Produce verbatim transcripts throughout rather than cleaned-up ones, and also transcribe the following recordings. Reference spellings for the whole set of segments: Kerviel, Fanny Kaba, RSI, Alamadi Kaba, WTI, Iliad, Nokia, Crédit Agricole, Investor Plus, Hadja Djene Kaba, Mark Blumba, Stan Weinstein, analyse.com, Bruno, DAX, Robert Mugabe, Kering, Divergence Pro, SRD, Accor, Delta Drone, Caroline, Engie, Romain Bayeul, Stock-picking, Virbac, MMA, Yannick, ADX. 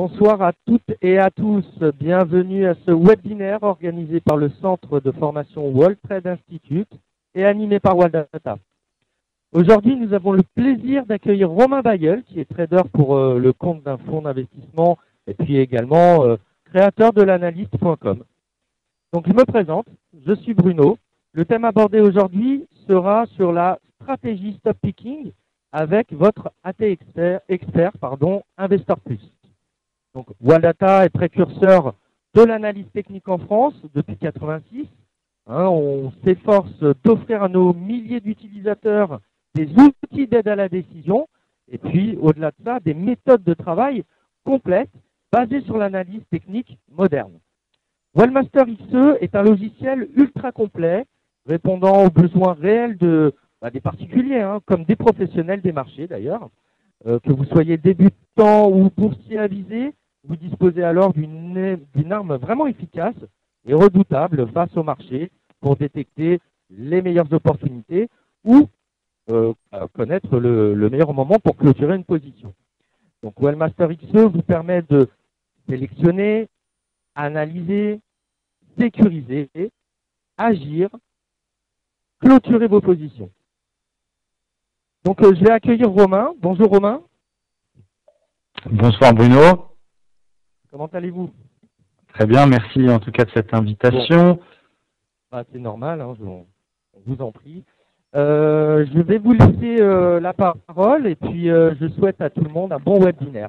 Bonsoir à toutes et à tous. Bienvenue à ce webinaire organisé par le centre de formation World Trade Institute et animé par Waldata. Aujourd'hui, nous avons le plaisir d'accueillir Romain Bayeul, qui est trader pour euh, le compte d'un fonds d'investissement et puis également euh, créateur de l'analyse point com. Donc, je me présente, je suis Bruno. Le thème abordé aujourd'hui sera sur la stratégie stop picking avec votre A T expert, expert pardon, Investor Plus. Donc, Waldata est précurseur de l'analyse technique en France depuis mille neuf cent quatre-vingt-six. Hein, on s'efforce d'offrir à nos milliers d'utilisateurs des outils d'aide à la décision et puis, au-delà de ça, des méthodes de travail complètes basées sur l'analyse technique moderne. WalMaster X E est un logiciel ultra complet répondant aux besoins réels de, bah, des particuliers, hein, comme des professionnels des marchés d'ailleurs. Euh, que vous soyez débutant ou boursier avisé, vous disposez alors d'une arme vraiment efficace et redoutable face au marché pour détecter les meilleures opportunités ou euh, connaître le, le meilleur moment pour clôturer une position. Donc WalMaster X E vous permet de sélectionner, analyser, sécuriser, agir, clôturer vos positions. Donc euh, je vais accueillir Romain. Bonjour Romain. Bonsoir Bruno. Comment allez-vous? Très bien, merci en tout cas de cette invitation. Bon. Bah, c'est normal, hein, je vous en prie. Euh, je vais vous laisser euh, la parole et puis euh, je souhaite à tout le monde un bon webinaire.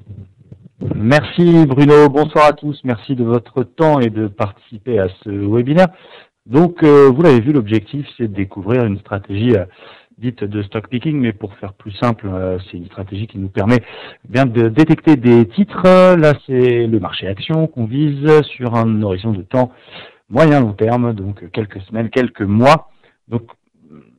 Merci Bruno, bonsoir à tous, merci de votre temps et de participer à ce webinaire. Donc euh, vous l'avez vu, l'objectif c'est de découvrir une stratégie euh, dite de stock picking, mais pour faire plus simple, euh, c'est une stratégie qui nous permet bien de détecter des titres. Là c'est le marché action qu'on vise sur un horizon de temps moyen long terme, donc quelques semaines, quelques mois. Donc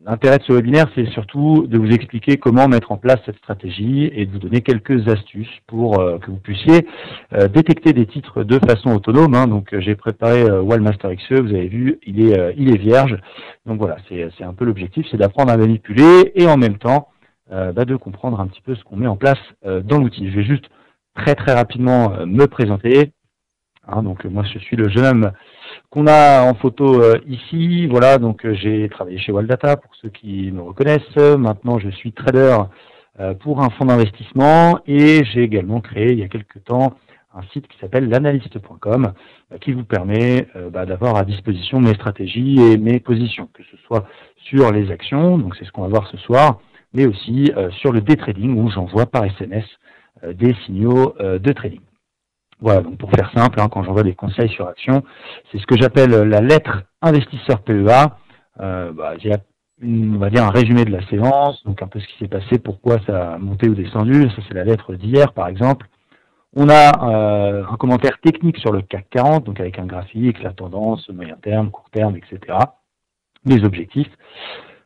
l'intérêt de ce webinaire, c'est surtout de vous expliquer comment mettre en place cette stratégie et de vous donner quelques astuces pour euh, que vous puissiez euh, détecter des titres de façon autonome. Hein. Donc, j'ai préparé euh, WalMaster X E, vous avez vu, il est, euh, il est vierge. Donc voilà, c'est un peu l'objectif, c'est d'apprendre à manipuler et en même temps euh, bah, de comprendre un petit peu ce qu'on met en place euh, dans l'outil. Je vais juste très très rapidement euh, me présenter. Hein, donc moi je suis le jeune homme qu'on a en photo euh, ici. Voilà, donc euh, j'ai travaillé chez Waldata pour ceux qui me reconnaissent. Maintenant je suis trader euh, pour un fonds d'investissement et j'ai également créé il y a quelques temps un site qui s'appelle l'analyste point com euh, qui vous permet euh, bah, d'avoir à disposition mes stratégies et mes positions, que ce soit sur les actions, donc c'est ce qu'on va voir ce soir, mais aussi euh, sur le day trading où j'envoie par S M S euh, des signaux euh, de trading. Voilà, donc pour faire simple, hein, quand j'envoie des conseils sur action, c'est ce que j'appelle la lettre investisseur P E A. Euh, bah, j'ai on va dire un résumé de la séance, donc un peu ce qui s'est passé, pourquoi ça a monté ou descendu. Ça, c'est la lettre d'hier, par exemple. On a euh, un commentaire technique sur le C A C quarante, donc avec un graphique, la tendance, moyen terme, court terme, et cetera. Les objectifs,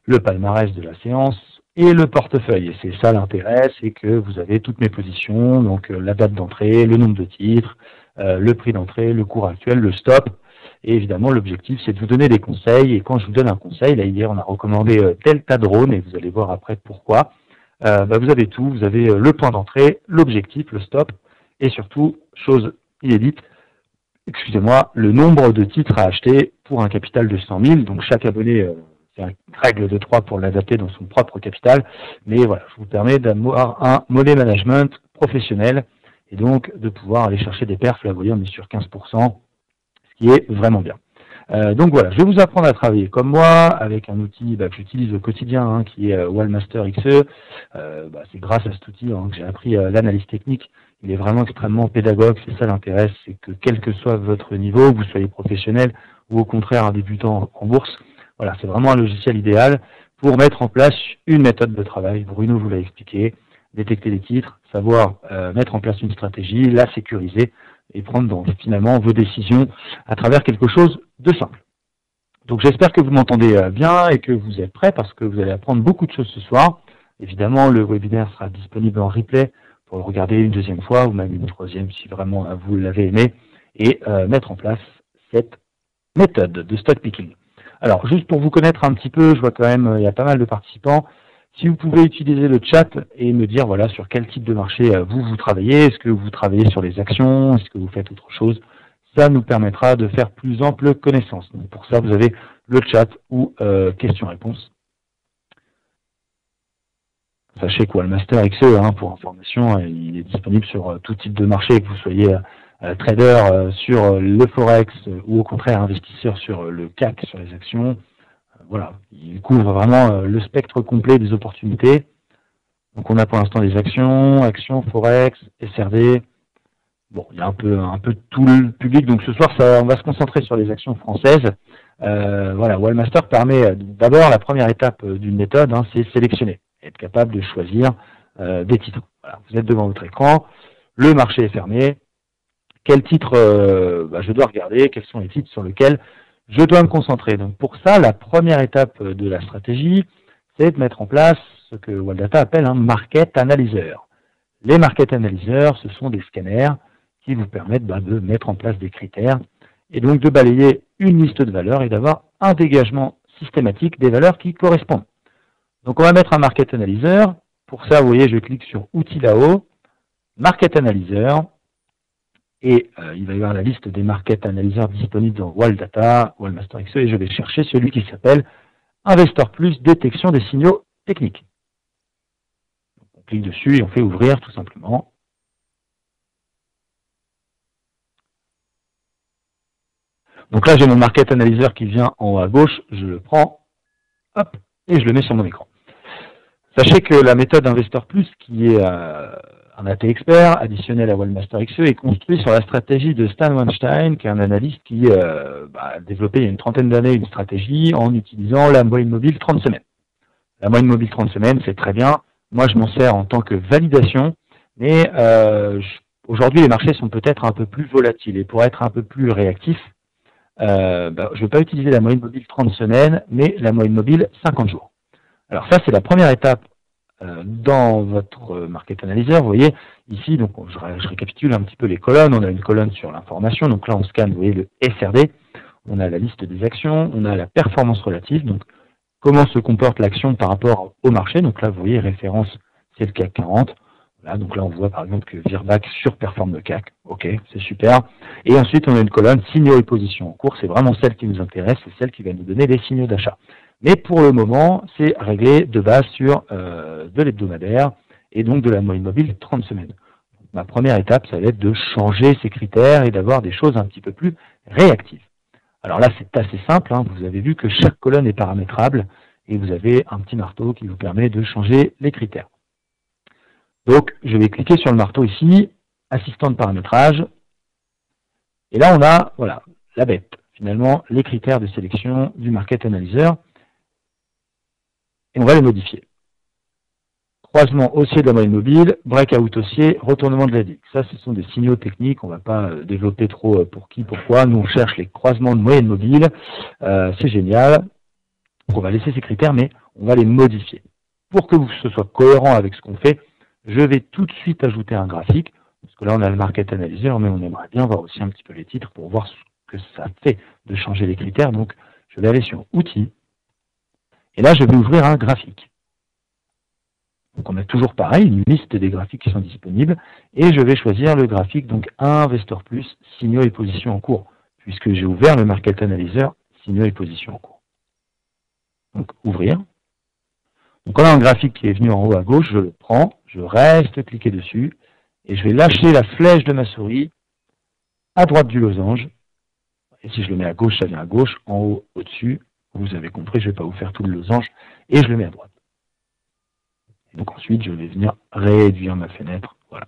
le palmarès de la séance et le portefeuille. Et c'est ça l'intérêt, c'est que vous avez toutes mes positions, donc euh, la date d'entrée, le nombre de titres, euh, le prix d'entrée, le cours actuel, le stop. Et évidemment, l'objectif, c'est de vous donner des conseils. Et quand je vous donne un conseil, là hier, on a recommandé euh, Delta Drone, et vous allez voir après pourquoi. Euh, bah, vous avez tout, vous avez euh, le point d'entrée, l'objectif, le stop, et surtout, chose inédite, excusez-moi, le nombre de titres à acheter pour un capital de cent mille. Donc chaque abonné... Euh, c'est une règle de trois pour l'adapter dans son propre capital. Mais voilà, je vous permets d'avoir un money management professionnel et donc de pouvoir aller chercher des perfs. Là, vous voyez, on est sur quinze pour cent, ce qui est vraiment bien. Euh, donc voilà, je vais vous apprendre à travailler comme moi avec un outil bah, que j'utilise au quotidien, hein, qui est euh, WalMaster X E. Euh, bah, c'est grâce à cet outil hein, que j'ai appris euh, l'analyse technique. Il est vraiment extrêmement pédagogue, c'est ça l'intérêt, c'est que quel que soit votre niveau, vous soyez professionnel ou au contraire un débutant en bourse, voilà, c'est vraiment un logiciel idéal pour mettre en place une méthode de travail. Bruno vous l'a expliqué, détecter les titres, savoir euh, mettre en place une stratégie, la sécuriser et prendre donc, finalement vos décisions à travers quelque chose de simple. Donc j'espère que vous m'entendez euh, bien et que vous êtes prêts parce que vous allez apprendre beaucoup de choses ce soir. Évidemment, le webinaire sera disponible en replay pour le regarder une deuxième fois ou même une troisième si vraiment euh, vous l'avez aimé et euh, mettre en place cette méthode de stock picking. Alors, juste pour vous connaître un petit peu, je vois quand même, il y a pas mal de participants. Si vous pouvez utiliser le chat et me dire voilà sur quel type de marché vous, vous travaillez, est-ce que vous travaillez sur les actions, est-ce que vous faites autre chose, ça nous permettra de faire plus ample connaissance. Donc pour ça, vous avez le chat ou euh, questions-réponses. Sachez que WalMaster X E, hein, pour information, il est disponible sur tout type de marché, que vous soyez euh, trader euh, sur le Forex euh, ou au contraire investisseur sur le C A C, sur les actions. Voilà, il couvre vraiment le spectre complet des opportunités. Donc on a pour l'instant des actions, actions, Forex, S R D. Bon, il y a un peu, un peu tout le public. Donc ce soir, ça, on va se concentrer sur les actions françaises. Euh, voilà, WalMaster permet d'abord la première étape d'une méthode, hein, c'est sélectionner, être capable de choisir euh, des titres. Voilà, vous êtes devant votre écran, le marché est fermé. Quel titre euh, bah, je dois regarder, quels sont les titres sur lesquels je dois me concentrer. Donc pour ça, la première étape de la stratégie, c'est de mettre en place ce que Waldata appelle un market analyzer. Les market analyzers, ce sont des scanners qui vous permettent bah, de mettre en place des critères et donc de balayer une liste de valeurs et d'avoir un dégagement systématique des valeurs qui correspondent. Donc on va mettre un market analyzer. Pour ça, vous voyez, je clique sur outils là-haut, market analyzer. Et euh, il va y avoir la liste des market analyseurs disponibles dans WalData, WalMaster X E, et je vais chercher celui qui s'appelle Investor Plus détection des signaux techniques. Donc, on clique dessus et on fait ouvrir tout simplement. Donc là, j'ai mon market analyzer qui vient en haut à gauche, je le prends, hop, et je le mets sur mon écran. Sachez que la méthode Investor Plus qui est... Euh, un A T expert additionnel à WalMaster X E est construit sur la stratégie de Stan Weinstein, qui est un analyste qui euh, bah, a développé il y a une trentaine d'années une stratégie en utilisant la moyenne mobile trente semaines. La moyenne mobile trente semaines, c'est très bien. Moi, je m'en sers en tant que validation, mais euh, aujourd'hui, les marchés sont peut-être un peu plus volatiles. Et pour être un peu plus réactif, euh, bah, je ne vais pas utiliser la moyenne mobile trente semaines, mais la moyenne mobile cinquante jours. Alors ça, c'est la première étape. Dans votre market analyzer, vous voyez ici, donc je, je récapitule un petit peu les colonnes. On a une colonne sur l'information, donc là on scanne, vous voyez le S R D. On a la liste des actions, on a la performance relative, donc comment se comporte l'action par rapport au marché. Donc là, vous voyez référence, c'est le C A C quarante. Voilà, donc là, on voit par exemple que Virbac surperforme le C A C. Ok, c'est super. Et ensuite, on a une colonne signaux et positions en cours. C'est vraiment celle qui nous intéresse, c'est celle qui va nous donner les signaux d'achat. Mais pour le moment, c'est réglé de base sur euh, de l'hebdomadaire et donc de la moyenne mobile trente semaines. Donc, ma première étape, ça va être de changer ces critères et d'avoir des choses un petit peu plus réactives. Alors là, c'est assez simple, hein. Vous avez vu que chaque colonne est paramétrable et vous avez un petit marteau qui vous permet de changer les critères. Donc, je vais cliquer sur le marteau ici, assistant de paramétrage. Et là, on a voilà, la bête, finalement, les critères de sélection du market analyzer. Et on va les modifier. Croisement haussier de la moyenne mobile, breakout haussier, retournement de l'A D X. Ça, ce sont des signaux techniques. On ne va pas développer trop pour qui, pourquoi. Nous, on cherche les croisements de moyenne mobile. Euh, c'est génial. Donc, on va laisser ces critères, mais on va les modifier. Pour que ce soit cohérent avec ce qu'on fait, je vais tout de suite ajouter un graphique. Parce que là, on a le market analyzer, mais on aimerait bien voir aussi un petit peu les titres pour voir ce que ça fait de changer les critères. Donc, je vais aller sur outils. Et là, je vais ouvrir un graphique. Donc, on a toujours pareil, une liste des graphiques qui sont disponibles. Et je vais choisir le graphique, donc Investor Plus, signaux et positions en cours, puisque j'ai ouvert le Market Analyzer, signaux et positions en cours. Donc, ouvrir. Donc, on a un graphique qui est venu en haut à gauche, je le prends, je reste cliqué dessus, et je vais lâcher la flèche de ma souris à droite du losange. Et si je le mets à gauche, ça vient à gauche, en haut, au-dessus. Vous avez compris, je ne vais pas vous faire tout le losange, et je le mets à droite. Donc ensuite, je vais venir réduire ma fenêtre. Voilà.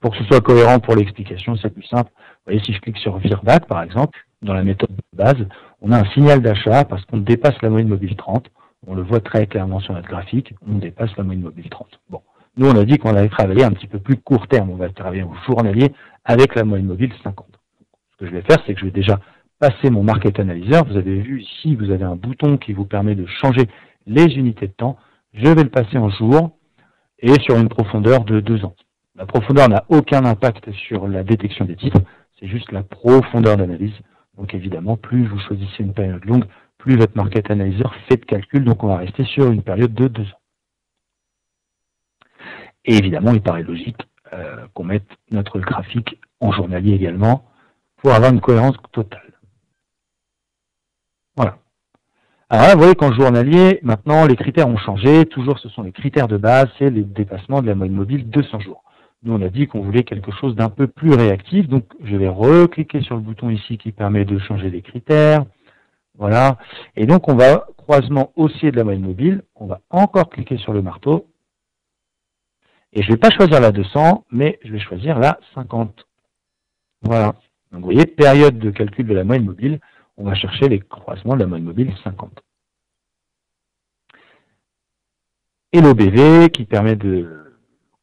Pour que ce soit cohérent pour l'explication, c'est plus simple. Vous voyez, si je clique sur Virbac, par exemple, dans la méthode de base, on a un signal d'achat parce qu'on dépasse la moyenne mobile trente. On le voit très clairement sur notre graphique, on dépasse la moyenne mobile trente. Bon, nous, on a dit qu'on allait travailler un petit peu plus court terme. On va travailler au journalier avec la moyenne mobile cinquante. Ce que je vais faire, c'est que je vais déjà... passer mon market analyzer. Vous avez vu ici, vous avez un bouton qui vous permet de changer les unités de temps. Je vais le passer en jour et sur une profondeur de deux ans. La profondeur n'a aucun impact sur la détection des titres, c'est juste la profondeur d'analyse. Donc évidemment, plus vous choisissez une période longue, plus votre market analyzer fait de calcul. Donc on va rester sur une période de deux ans. Et évidemment, il paraît logique euh, qu'on mette notre graphique en journalier également pour avoir une cohérence totale. Voilà. Alors là, vous voyez qu'en journalier, maintenant, les critères ont changé. Toujours, ce sont les critères de base, c'est le dépassement de la moyenne mobile deux cents jours. Nous, on a dit qu'on voulait quelque chose d'un peu plus réactif. Donc, je vais recliquer sur le bouton ici qui permet de changer les critères. Voilà. Et donc, on va croisement haussier de la moyenne mobile. On va encore cliquer sur le marteau. Et je ne vais pas choisir la deux cents, mais je vais choisir la cinquante. Voilà. Donc, vous voyez, période de calcul de la moyenne mobile. On va chercher les croisements de la moyenne mobile cinquante. Et l'O B V qui permet de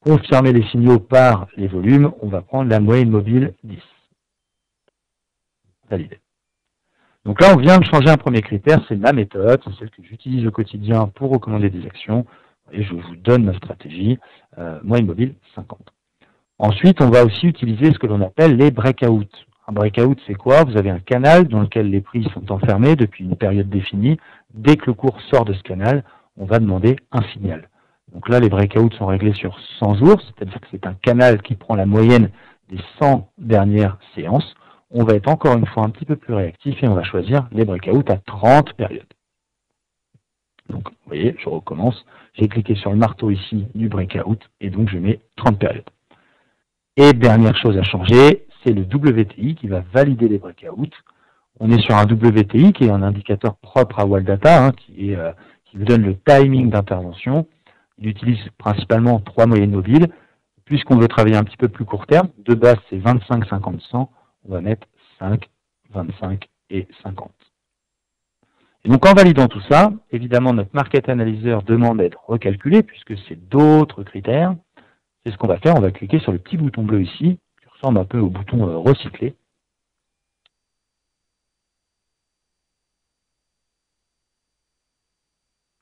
confirmer les signaux par les volumes, on va prendre la moyenne mobile dix. Validé. Donc là, on vient de changer un premier critère, c'est ma méthode, c'est celle que j'utilise au quotidien pour recommander des actions. Et je vous donne la stratégie euh, moyenne mobile cinquante. Ensuite, on va aussi utiliser ce que l'on appelle les breakouts. Un breakout, c'est quoi? Vous avez un canal dans lequel les prix sont enfermés depuis une période définie. Dès que le cours sort de ce canal, on va demander un signal. Donc là, les breakouts sont réglés sur cent jours, c'est-à-dire que c'est un canal qui prend la moyenne des cent dernières séances. On va être encore une fois un petit peu plus réactif et on va choisir les breakouts à trente périodes. Donc, vous voyez, je recommence. J'ai cliqué sur le marteau ici du breakout et donc je mets trente périodes. Et dernière chose à changer, c'est le W T I qui va valider les breakouts. On est sur un W T I qui est un indicateur propre à Waldata, hein, qui, est, euh, qui vous donne le timing d'intervention. Il utilise principalement trois moyennes mobiles. Puisqu'on veut travailler un petit peu plus court terme, de base c'est vingt-cinq, cinquante, cent, on va mettre cinq, vingt-cinq et cinquante. Et donc en validant tout ça, évidemment notre market analyzer demande d'être recalculé puisque c'est d'autres critères. C'est ce qu'on va faire, on va cliquer sur le petit bouton bleu ici, qui ressemble un peu au bouton euh, recycler.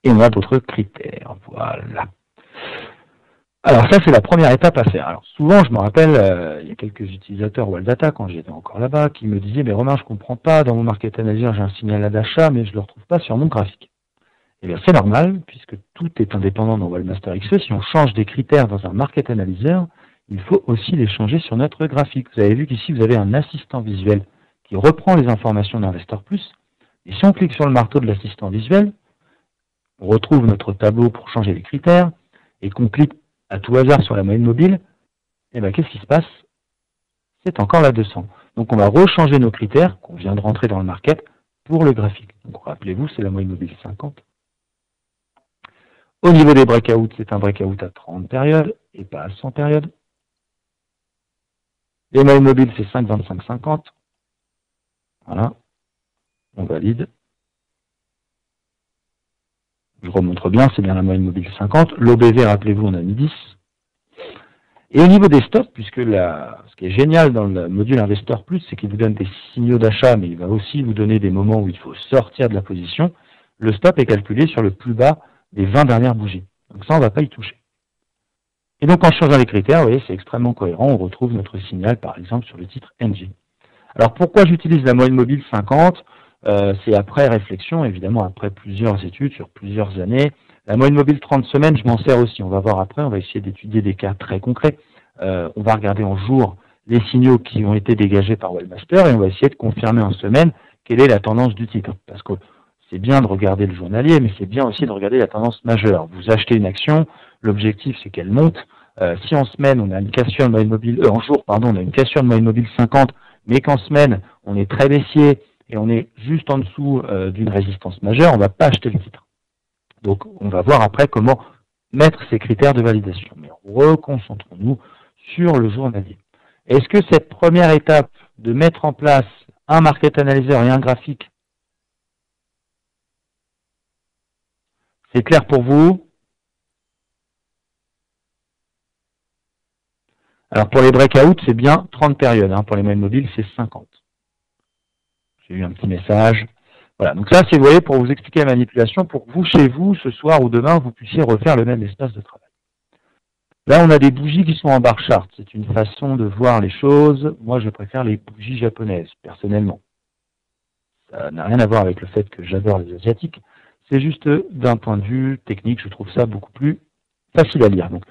Et on a d'autres critères, voilà. Alors ça, c'est la première étape à faire. Alors souvent, je me rappelle, euh, il y a quelques utilisateurs Waldata, quand j'étais encore là-bas, qui me disaient, mais Romain, je comprends pas, dans mon market analyzer, j'ai un signal d'achat, mais je ne le retrouve pas sur mon graphique. Eh bien, c'est normal, puisque tout est indépendant dans WalMaster X E. Si on change des critères dans un market analyzer, il faut aussi les changer sur notre graphique. Vous avez vu qu'ici, vous avez un assistant visuel qui reprend les informations d'Investor Plus. Et si on clique sur le marteau de l'assistant visuel, on retrouve notre tableau pour changer les critères, et qu'on clique à tout hasard sur la moyenne mobile, eh bien, qu'est-ce qui se passe? C'est encore la deux cents. Donc, on va rechanger nos critères qu'on vient de rentrer dans le market pour le graphique. Donc, rappelez-vous, c'est la moyenne mobile cinquante. Au niveau des breakouts, c'est un breakout à trente périodes et pas à cent périodes. Les moyennes mobiles, c'est cinq, vingt-cinq, cinquante. Voilà. On valide. Je remontre bien, c'est bien la moyenne mobile cinquante. L'O B V, rappelez-vous, on a mis dix. Et au niveau des stops, puisque la, ce qui est génial dans le module Investor Plus, c'est qu'il vous donne des signaux d'achat, mais il va aussi vous donner des moments où il faut sortir de la position. Le stop est calculé sur le plus bas des vingt dernières bougies. Donc ça, on ne va pas y toucher. Et donc, en changeant les critères, vous voyez, c'est extrêmement cohérent. On retrouve notre signal, par exemple, sur le titre Engie. Alors, pourquoi j'utilise la moyenne mobile cinquante? euh, C'est après réflexion, évidemment, après plusieurs études, sur plusieurs années. La moyenne mobile trente semaines, je m'en sers aussi. On va voir après, on va essayer d'étudier des cas très concrets. Euh, on va regarder en jour les signaux qui ont été dégagés par WalMaster et on va essayer de confirmer en semaine quelle est la tendance du titre. Parce que c'est bien de regarder le journalier, mais c'est bien aussi de regarder la tendance majeure. Vous achetez une action, l'objectif c'est qu'elle monte. Euh, si en semaine on a une cassure de moyenne mobile, euh, en jour pardon, on a une cassure de moyenne mobile cinquante, mais qu'en semaine on est très baissier et on est juste en dessous euh, d'une résistance majeure, on ne va pas acheter le titre. Donc on va voir après comment mettre ces critères de validation. Mais reconcentrons-nous sur le journalier. Est-ce que cette première étape de mettre en place un market analyzer et un graphique, c'est clair pour vous? Alors pour les breakouts, c'est bien trente périodes. Hein. Pour les moyennes mobiles, c'est cinquante. J'ai eu un petit message. Voilà. Donc là, c'est, vous voyez, pour vous expliquer la manipulation, pour que vous, chez vous, ce soir ou demain, vous puissiez refaire le même espace de travail. Là, on a des bougies qui sont en bar chart. C'est une façon de voir les choses. Moi, je préfère les bougies japonaises, personnellement. Ça n'a rien à voir avec le fait que j'adore les asiatiques. C'est juste d'un point de vue technique, je trouve ça beaucoup plus facile à lire. Donc,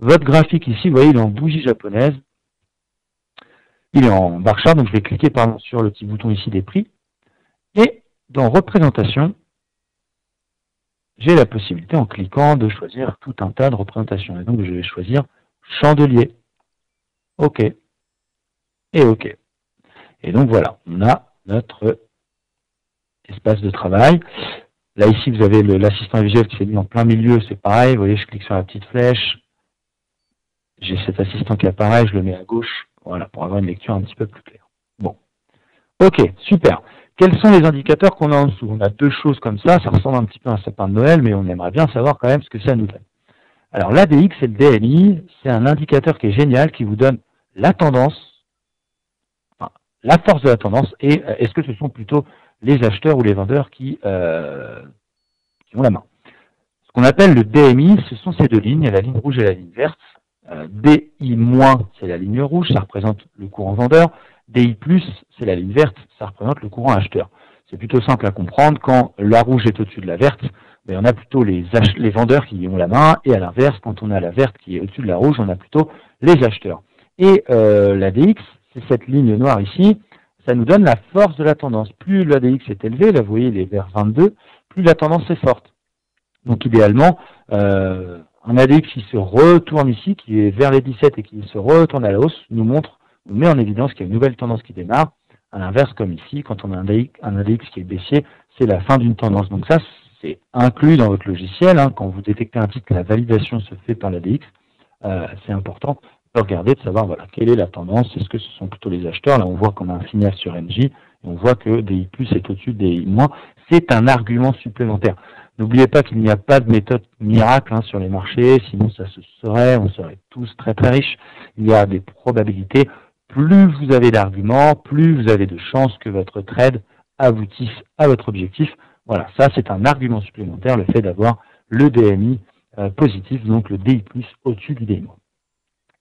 Votre graphique ici, vous voyez, il est en bougie japonaise. Il est en bar chart, donc je vais cliquer pardon, sur le petit bouton ici des prix. Et dans représentation, j'ai la possibilité en cliquant de choisir tout un tas de représentations. Et donc je vais choisir chandelier. OK. Et OK. Et donc voilà, on a notre espace de travail. Là ici, vous avez l'assistant visuel qui s'est mis en plein milieu, c'est pareil. Vous voyez, je clique sur la petite flèche. J'ai cet assistant qui apparaît, je le mets à gauche, voilà, pour avoir une lecture un petit peu plus claire. Bon. OK, super. Quels sont les indicateurs qu'on a en dessous? On a deux choses comme ça, ça ressemble un petit peu à un sapin de Noël, mais on aimerait bien savoir quand même ce que ça nous donne. Alors l'A D X et le D M I, c'est un indicateur qui est génial, qui vous donne la tendance, enfin, la force de la tendance, et euh, est-ce que ce sont plutôt les acheteurs ou les vendeurs qui, euh, qui ont la main. Ce qu'on appelle le D M I, ce sont ces deux lignes, la ligne rouge et la ligne verte. Euh, D I moins, c'est la ligne rouge, ça représente le courant vendeur. D I plus, c'est la ligne verte, ça représente le courant acheteur. C'est plutôt simple à comprendre, quand la rouge est au-dessus de la verte, ben, on a plutôt les, les vendeurs qui ont la main, et à l'inverse, quand on a la verte qui est au-dessus de la rouge, on a plutôt les acheteurs. Et euh, l'A D X, c'est cette ligne noire ici, ça nous donne la force de la tendance. Plus l'A D X est élevé, là vous voyez il est vers vingt-deux, plus la tendance est forte. Donc idéalement, euh, un A D X qui se retourne ici, qui est vers les dix-sept et qui se retourne à la hausse, nous montre on met en évidence qu'il y a une nouvelle tendance qui démarre. À l'inverse, comme ici, quand on a un A D X qui est baissier, c'est la fin d'une tendance. Donc ça, c'est inclus dans votre logiciel. Hein. Quand vous détectez un titre, la validation se fait par l'A D X. Euh, c'est important de regarder, de savoir voilà, quelle est la tendance. Est-ce que ce sont plutôt les acheteurs? Là, on voit qu'on a un signal sur Engie. Et on voit que D I plus est au-dessus de D I moins. C'est un argument supplémentaire. N'oubliez pas qu'il n'y a pas de méthode miracle hein, sur les marchés. Sinon, ça se serait, on serait tous très très riches. Il y a des probabilités. Plus vous avez d'arguments, plus vous avez de chances que votre trade aboutisse à votre objectif. Voilà, ça c'est un argument supplémentaire, le fait d'avoir le D M I euh, positif, donc le D I plus au-dessus du D I moins.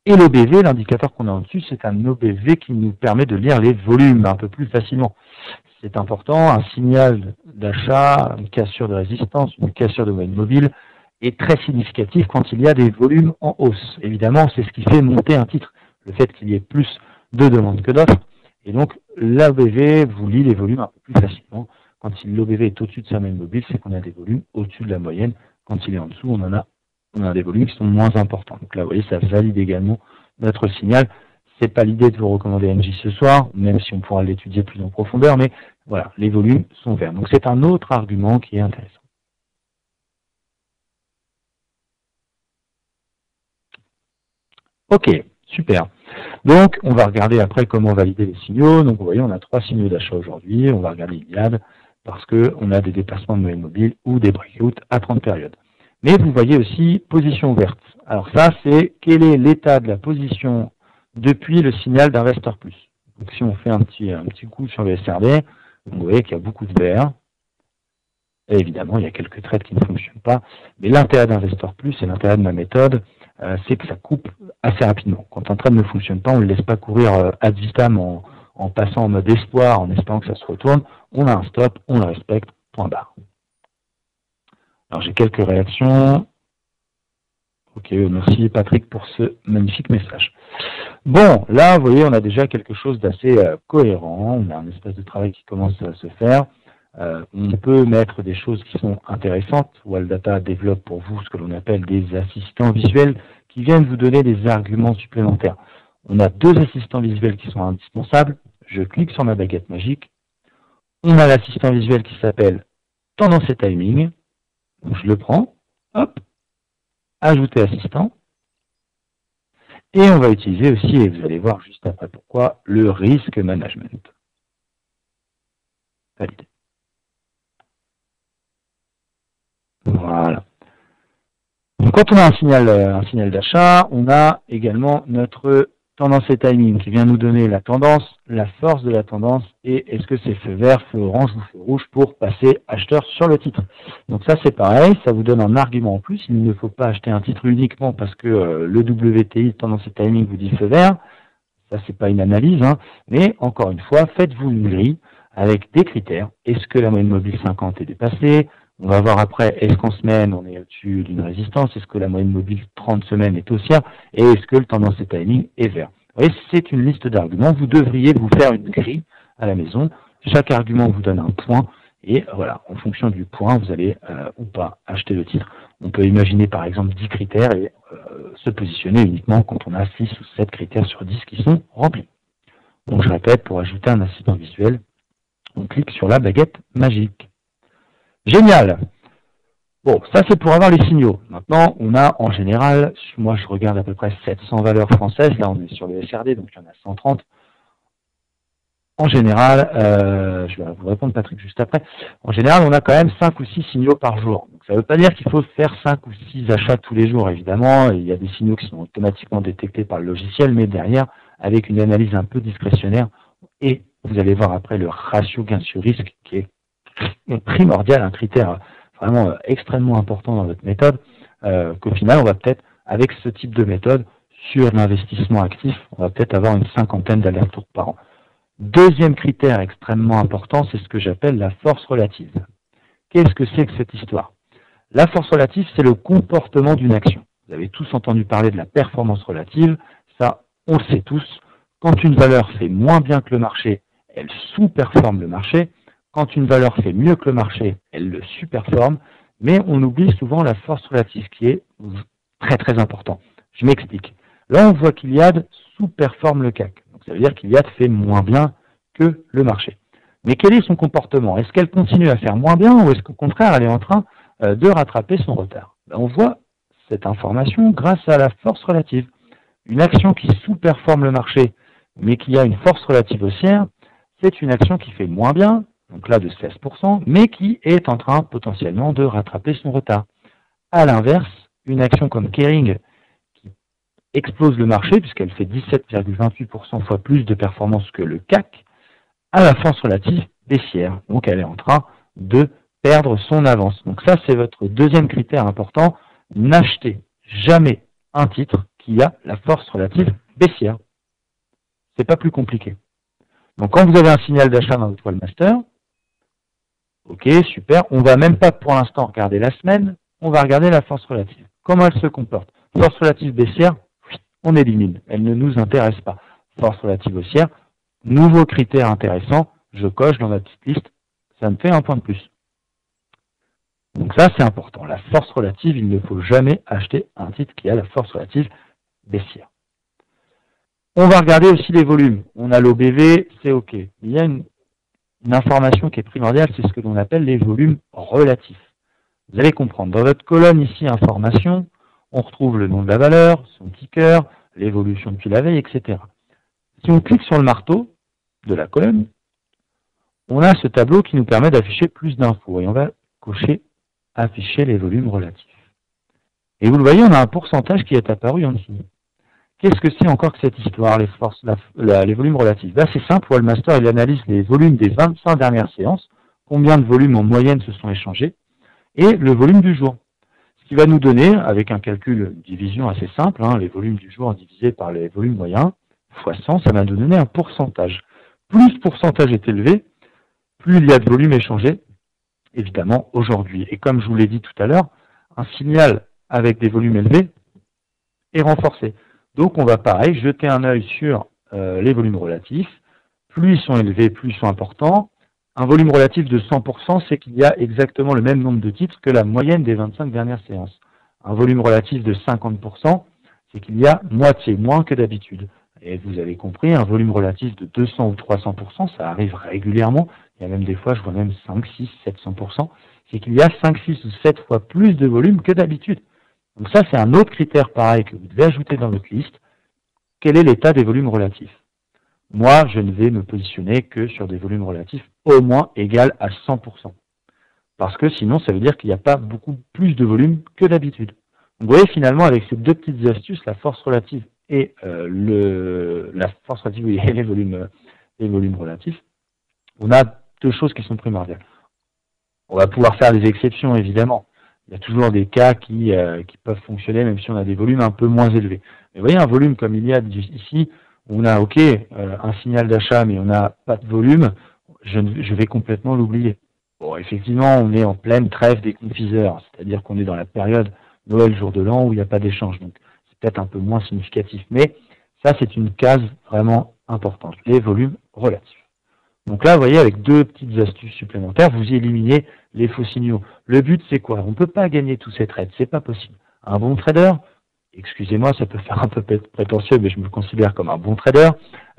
Et l'O B V, l'indicateur qu'on a en dessus, c'est un O B V qui nous permet de lire les volumes un peu plus facilement. C'est important, un signal d'achat, une cassure de résistance, une cassure de moyenne mobile est très significatif quand il y a des volumes en hausse. Évidemment, c'est ce qui fait monter un titre, le fait qu'il y ait plus de demande que d'offres, et donc l'O B V vous lit les volumes un peu plus facilement. Quand l'O B V est au-dessus de sa moyenne mobile, c'est qu'on a des volumes au-dessus de la moyenne. Quand il est en dessous, on en a, on a des volumes qui sont moins importants. Donc là, vous voyez, ça valide également notre signal. C'est pas l'idée de vous recommander Engie ce soir, même si on pourra l'étudier plus en profondeur, mais voilà, les volumes sont verts. Donc c'est un autre argument qui est intéressant. OK, super. Donc, on va regarder après comment valider les signaux. Donc, vous voyez, on a trois signaux d'achat aujourd'hui. On va regarder Iliad parce qu'on a des dépassements de moyenne mobile ou des breakouts à trente périodes. Mais vous voyez aussi position ouverte. Alors ça, c'est quel est l'état de la position depuis le signal d'Investor Plus. Donc, si on fait un petit, un petit coup sur le S R D, vous voyez qu'il y a beaucoup de verts. Et évidemment, il y a quelques trades qui ne fonctionnent pas. Mais l'intérêt d'Investor Plus et l'intérêt de ma méthode, Euh, c'est que ça coupe assez rapidement. Quand un trade ne fonctionne pas, on ne le laisse pas courir euh, ad vitam en, en passant en mode espoir, en espérant que ça se retourne. On a un stop, on le respecte, point barre. Alors j'ai quelques réactions. OK, merci Patrick pour ce magnifique message. Bon, là, vous voyez, on a déjà quelque chose d'assez euh, cohérent. On a un espace de travail qui commence à se faire. Euh, on peut mettre des choses qui sont intéressantes. Waldata développe pour vous ce que l'on appelle des assistants visuels qui viennent vous donner des arguments supplémentaires. On a deux assistants visuels qui sont indispensables. Je clique sur ma baguette magique. On a l'assistant visuel qui s'appelle Tendance et Timing. Donc je le prends. Hop. Ajouter assistant. Et on va utiliser aussi, et vous allez voir juste après pourquoi, le Risk Management. Validé. Voilà. Donc, quand on a un signal, un signal d'achat, on a également notre tendance et timing qui vient nous donner la tendance, la force de la tendance et est-ce que c'est feu vert, feu orange ou feu rouge pour passer acheteur sur le titre. Donc ça c'est pareil, ça vous donne un argument en plus. Il ne faut pas acheter un titre uniquement parce que euh, le W T I, tendance et timing vous dit feu vert. Ça c'est pas une analyse, hein. Mais encore une fois, faites-vous une grille avec des critères. Est-ce que la moyenne mobile cinquante est dépassée? On va voir après, est-ce qu'en semaine, on est au-dessus d'une résistance? Est-ce que la moyenne mobile trente semaines est haussière? Et est-ce que le tendance et timing est vert? Vous voyez, c'est une liste d'arguments. Vous devriez vous faire une grille à la maison. Chaque argument vous donne un point. Et voilà, en fonction du point, vous allez euh, ou pas acheter le titre. On peut imaginer par exemple dix critères et euh, se positionner uniquement quand on a six ou sept critères sur dix qui sont remplis. Donc je répète, pour ajouter un assistant visuel, on clique sur la baguette magique. Génial. Bon, ça c'est pour avoir les signaux. Maintenant, on a en général, moi je regarde à peu près sept cents valeurs françaises, là on est sur le S R D, donc il y en a cent trente. En général, euh, je vais vous répondre Patrick juste après, en général on a quand même cinq ou six signaux par jour. Donc ça ne veut pas dire qu'il faut faire cinq ou six achats tous les jours évidemment, il y a des signaux qui sont automatiquement détectés par le logiciel, mais derrière, avec une analyse un peu discrétionnaire, et vous allez voir après le ratio gain sur risque qui est primordial, un critère vraiment euh, extrêmement important dans votre méthode, euh, qu'au final, on va peut-être, avec ce type de méthode, sur l'investissement actif, on va peut-être avoir une cinquantaine d'allers-retours par an. Deuxième critère extrêmement important, c'est ce que j'appelle la force relative. Qu'est-ce que c'est que cette histoire? La force relative, c'est le comportement d'une action. Vous avez tous entendu parler de la performance relative, ça, on le sait tous. Quand une valeur fait moins bien que le marché, elle sous-performe le marché. Quand une valeur fait mieux que le marché, elle le superforme, mais on oublie souvent la force relative, qui est très très important. Je m'explique. Là, on voit qu'Iliad sous-performe le C A C. Donc, ça veut dire qu'Iliad fait moins bien que le marché. Mais quel est son comportement? Est-ce qu'elle continue à faire moins bien ou est-ce qu'au contraire, elle est en train de rattraper son retard? Ben, on voit cette information grâce à la force relative. Une action qui sous-performe le marché, mais qui a une force relative haussière, c'est une action qui fait moins bien, donc là de seize pour cent, mais qui est en train potentiellement de rattraper son retard. À l'inverse, une action comme Kering, qui explose le marché, puisqu'elle fait dix-sept virgule vingt-huit pour cent fois plus de performance que le C A C, a la force relative baissière, donc elle est en train de perdre son avance. Donc ça, c'est votre deuxième critère important, n'achetez jamais un titre qui a la force relative baissière. C'est pas plus compliqué. Donc quand vous avez un signal d'achat dans votre WalMaster, ok, super. On ne va même pas pour l'instant regarder la semaine, on va regarder la force relative. Comment elle se comporte? Force relative baissière, on élimine, elle ne nous intéresse pas. Force relative haussière, nouveau critère intéressant, je coche dans ma petite liste, ça me fait un point de plus. Donc ça c'est important, la force relative, il ne faut jamais acheter un titre qui a la force relative baissière. On va regarder aussi les volumes. On a l'O B V, c'est OK. Il y a une, une information qui est primordiale, c'est ce que l'on appelle les volumes relatifs. Vous allez comprendre. Dans votre colonne ici, information, on retrouve le nom de la valeur, son ticker, l'évolution depuis la veille, et cetera. Si on clique sur le marteau de la colonne, on a ce tableau qui nous permet d'afficher plus d'infos. Et on va cocher « Afficher les volumes relatifs ». Et vous le voyez, on a un pourcentage qui est apparu en dessous. Qu'est-ce que c'est encore que cette histoire, les forces, la, la, les volumes relatifs? Ben, c'est simple, WalMaster il analyse les volumes des vingt-cinq dernières séances, combien de volumes en moyenne se sont échangés, et le volume du jour. Ce qui va nous donner, avec un calcul de division assez simple, hein, les volumes du jour divisé par les volumes moyens, fois cent, ça va nous donner un pourcentage. Plus le pourcentage est élevé, plus il y a de volume échangé, évidemment, aujourd'hui. Et comme je vous l'ai dit tout à l'heure, un signal avec des volumes élevés est renforcé. Donc on va pareil, jeter un œil sur euh, les volumes relatifs. Plus ils sont élevés, plus ils sont importants. Un volume relatif de cent pour cent, c'est qu'il y a exactement le même nombre de titres que la moyenne des vingt-cinq dernières séances. Un volume relatif de cinquante pour cent, c'est qu'il y a moitié moins que d'habitude. Et vous avez compris, un volume relatif de deux cents ou trois cents pour cent, ça arrive régulièrement. Il y a même des fois, je vois même cinq, six, sept cents pour cent. C'est qu'il y a cinq, six ou sept fois plus de volume que d'habitude. Donc ça, c'est un autre critère pareil que vous devez ajouter dans votre liste. Quel est l'état des volumes relatifs? Moi, je ne vais me positionner que sur des volumes relatifs au moins égal à cent pour cent. Parce que sinon, ça veut dire qu'il n'y a pas beaucoup plus de volume que d'habitude. Vous voyez, finalement, avec ces deux petites astuces, la force relative et, euh, le, la force relative et les, volumes, les volumes relatifs, on a deux choses qui sont primordiales. On va pouvoir faire des exceptions, évidemment. Il y a toujours des cas qui, euh, qui peuvent fonctionner, même si on a des volumes un peu moins élevés. Mais vous voyez, un volume comme il y a ici, on a OK, euh, un signal d'achat, mais on n'a pas de volume, je, je vais complètement l'oublier. Bon, effectivement, on est en pleine trêve des confiseurs, c'est-à-dire qu'on est dans la période Noël, jour de l'an, où il n'y a pas d'échange. Donc, c'est peut-être un peu moins significatif, mais ça, c'est une case vraiment importante, les volumes relatifs. Donc là, vous voyez, avec deux petites astuces supplémentaires, vous éliminez les faux signaux. Le but, c'est quoi? On ne peut pas gagner tous ces trades, c'est pas possible. Un bon trader, excusez-moi, ça peut faire un peu prétentieux, mais je me considère comme un bon trader,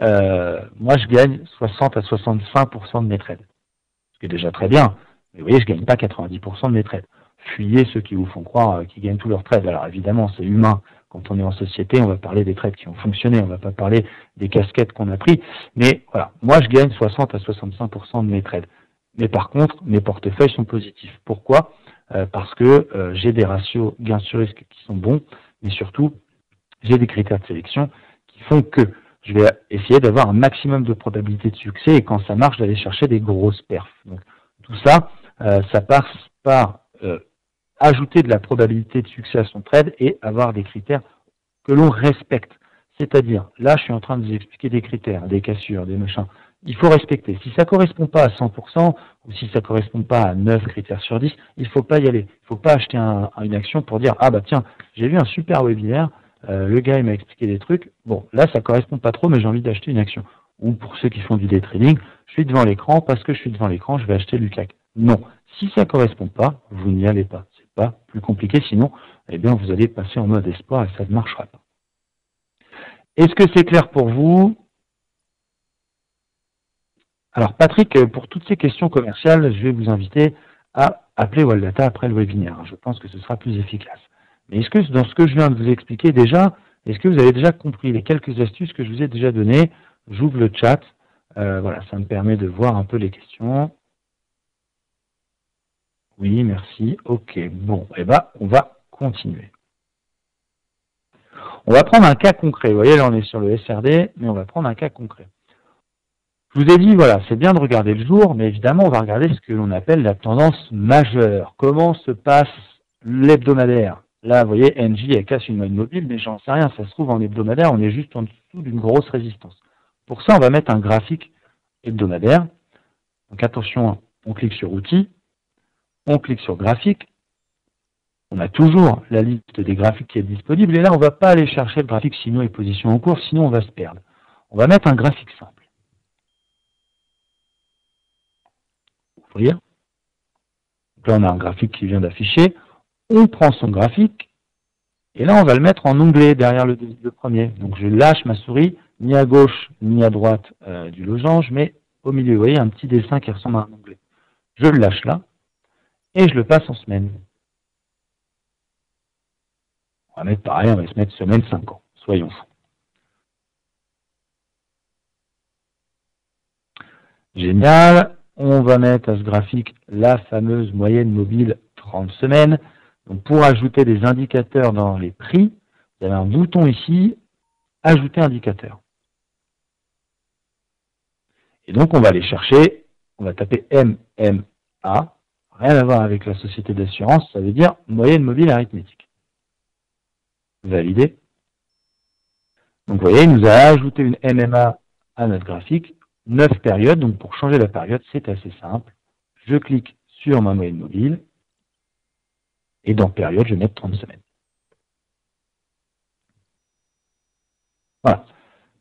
euh, moi, je gagne soixante à soixante-cinq pour cent de mes trades. Ce qui est déjà très bien, mais vous voyez, je ne gagne pas quatre-vingt-dix pour cent de mes trades. Fuyez ceux qui vous font croire qu'ils gagnent tous leurs trades. Alors évidemment, c'est humain. Quand on est en société, on va parler des trades qui ont fonctionné, on ne va pas parler des casquettes qu'on a prises. Mais voilà, moi je gagne soixante à soixante-cinq pour cent de mes trades. Mais par contre, mes portefeuilles sont positifs. Pourquoi? euh, Parce que euh, j'ai des ratios gains sur risque qui sont bons, mais surtout, j'ai des critères de sélection qui font que je vais essayer d'avoir un maximum de probabilité de succès et quand ça marche, d'aller chercher des grosses perfs. Donc tout ça, euh, ça passe par... Euh, ajouter de la probabilité de succès à son trade et avoir des critères que l'on respecte. C'est-à-dire, là, je suis en train de vous expliquer des critères, des cassures, des machins. Il faut respecter. Si ça ne correspond pas à cent pour cent ou si ça ne correspond pas à neuf critères sur dix, il ne faut pas y aller. Il ne faut pas acheter un, une action pour dire « Ah bah tiens, j'ai vu un super webinaire, euh, le gars il m'a expliqué des trucs, bon là ça ne correspond pas trop mais j'ai envie d'acheter une action. » Ou pour ceux qui font du day trading, je suis devant l'écran, parce que je suis devant l'écran, je vais acheter du C A C. Non. Si ça ne correspond pas, vous n'y allez pas. C'est pas plus compliqué, sinon, eh bien, vous allez passer en mode espoir et ça ne marchera pas. Est-ce que c'est clair pour vous? Alors, Patrick, pour toutes ces questions commerciales, je vais vous inviter à appeler Waldata après le webinaire. Je pense que ce sera plus efficace. Mais est-ce que dans ce que je viens de vous expliquer déjà, est-ce que vous avez déjà compris les quelques astuces que je vous ai déjà données? J'ouvre le chat. Euh, voilà, ça me permet de voir un peu les questions. Oui, merci. Ok, bon, eh ben, on va continuer. On va prendre un cas concret. Vous voyez, là, on est sur le S R D, mais on va prendre un cas concret. Je vous ai dit, voilà, c'est bien de regarder le jour, mais évidemment, on va regarder ce que l'on appelle la tendance majeure. Comment se passe l'hebdomadaire? Là, vous voyez, Engie, elle casse une mode mobile, mais j'en sais rien. Ça se trouve, en hebdomadaire, on est juste en dessous d'une grosse résistance. Pour ça, on va mettre un graphique hebdomadaire. Donc, attention, on clique sur « Outils ». On clique sur graphique, on a toujours la liste des graphiques qui est disponible, et là on ne va pas aller chercher le graphique sinon et position en cours, sinon on va se perdre. On va mettre un graphique simple. Ouvrir. Donc là on a un graphique qui vient d'afficher, on prend son graphique, et là on va le mettre en onglet derrière le, le premier. Donc je lâche ma souris, ni à gauche ni à droite euh, du losange, mais au milieu, vous voyez un petit dessin qui ressemble à un onglet. Je le lâche là. Et je le passe en semaine. On va mettre pareil, on va se mettre semaine cinq ans, soyons fous. Génial, on va mettre à ce graphique la fameuse moyenne mobile trente semaines. Donc pour ajouter des indicateurs dans les prix, vous avez un bouton ici, ajouter indicateur. Et donc on va aller chercher, on va taper M M A. Rien à voir avec la société d'assurance, ça veut dire moyenne mobile arithmétique. Valider. Donc vous voyez, il nous a ajouté une M M A à notre graphique, neuf périodes, donc pour changer la période, c'est assez simple. Je clique sur ma moyenne mobile, et dans période, je vais mettre trente semaines. Voilà.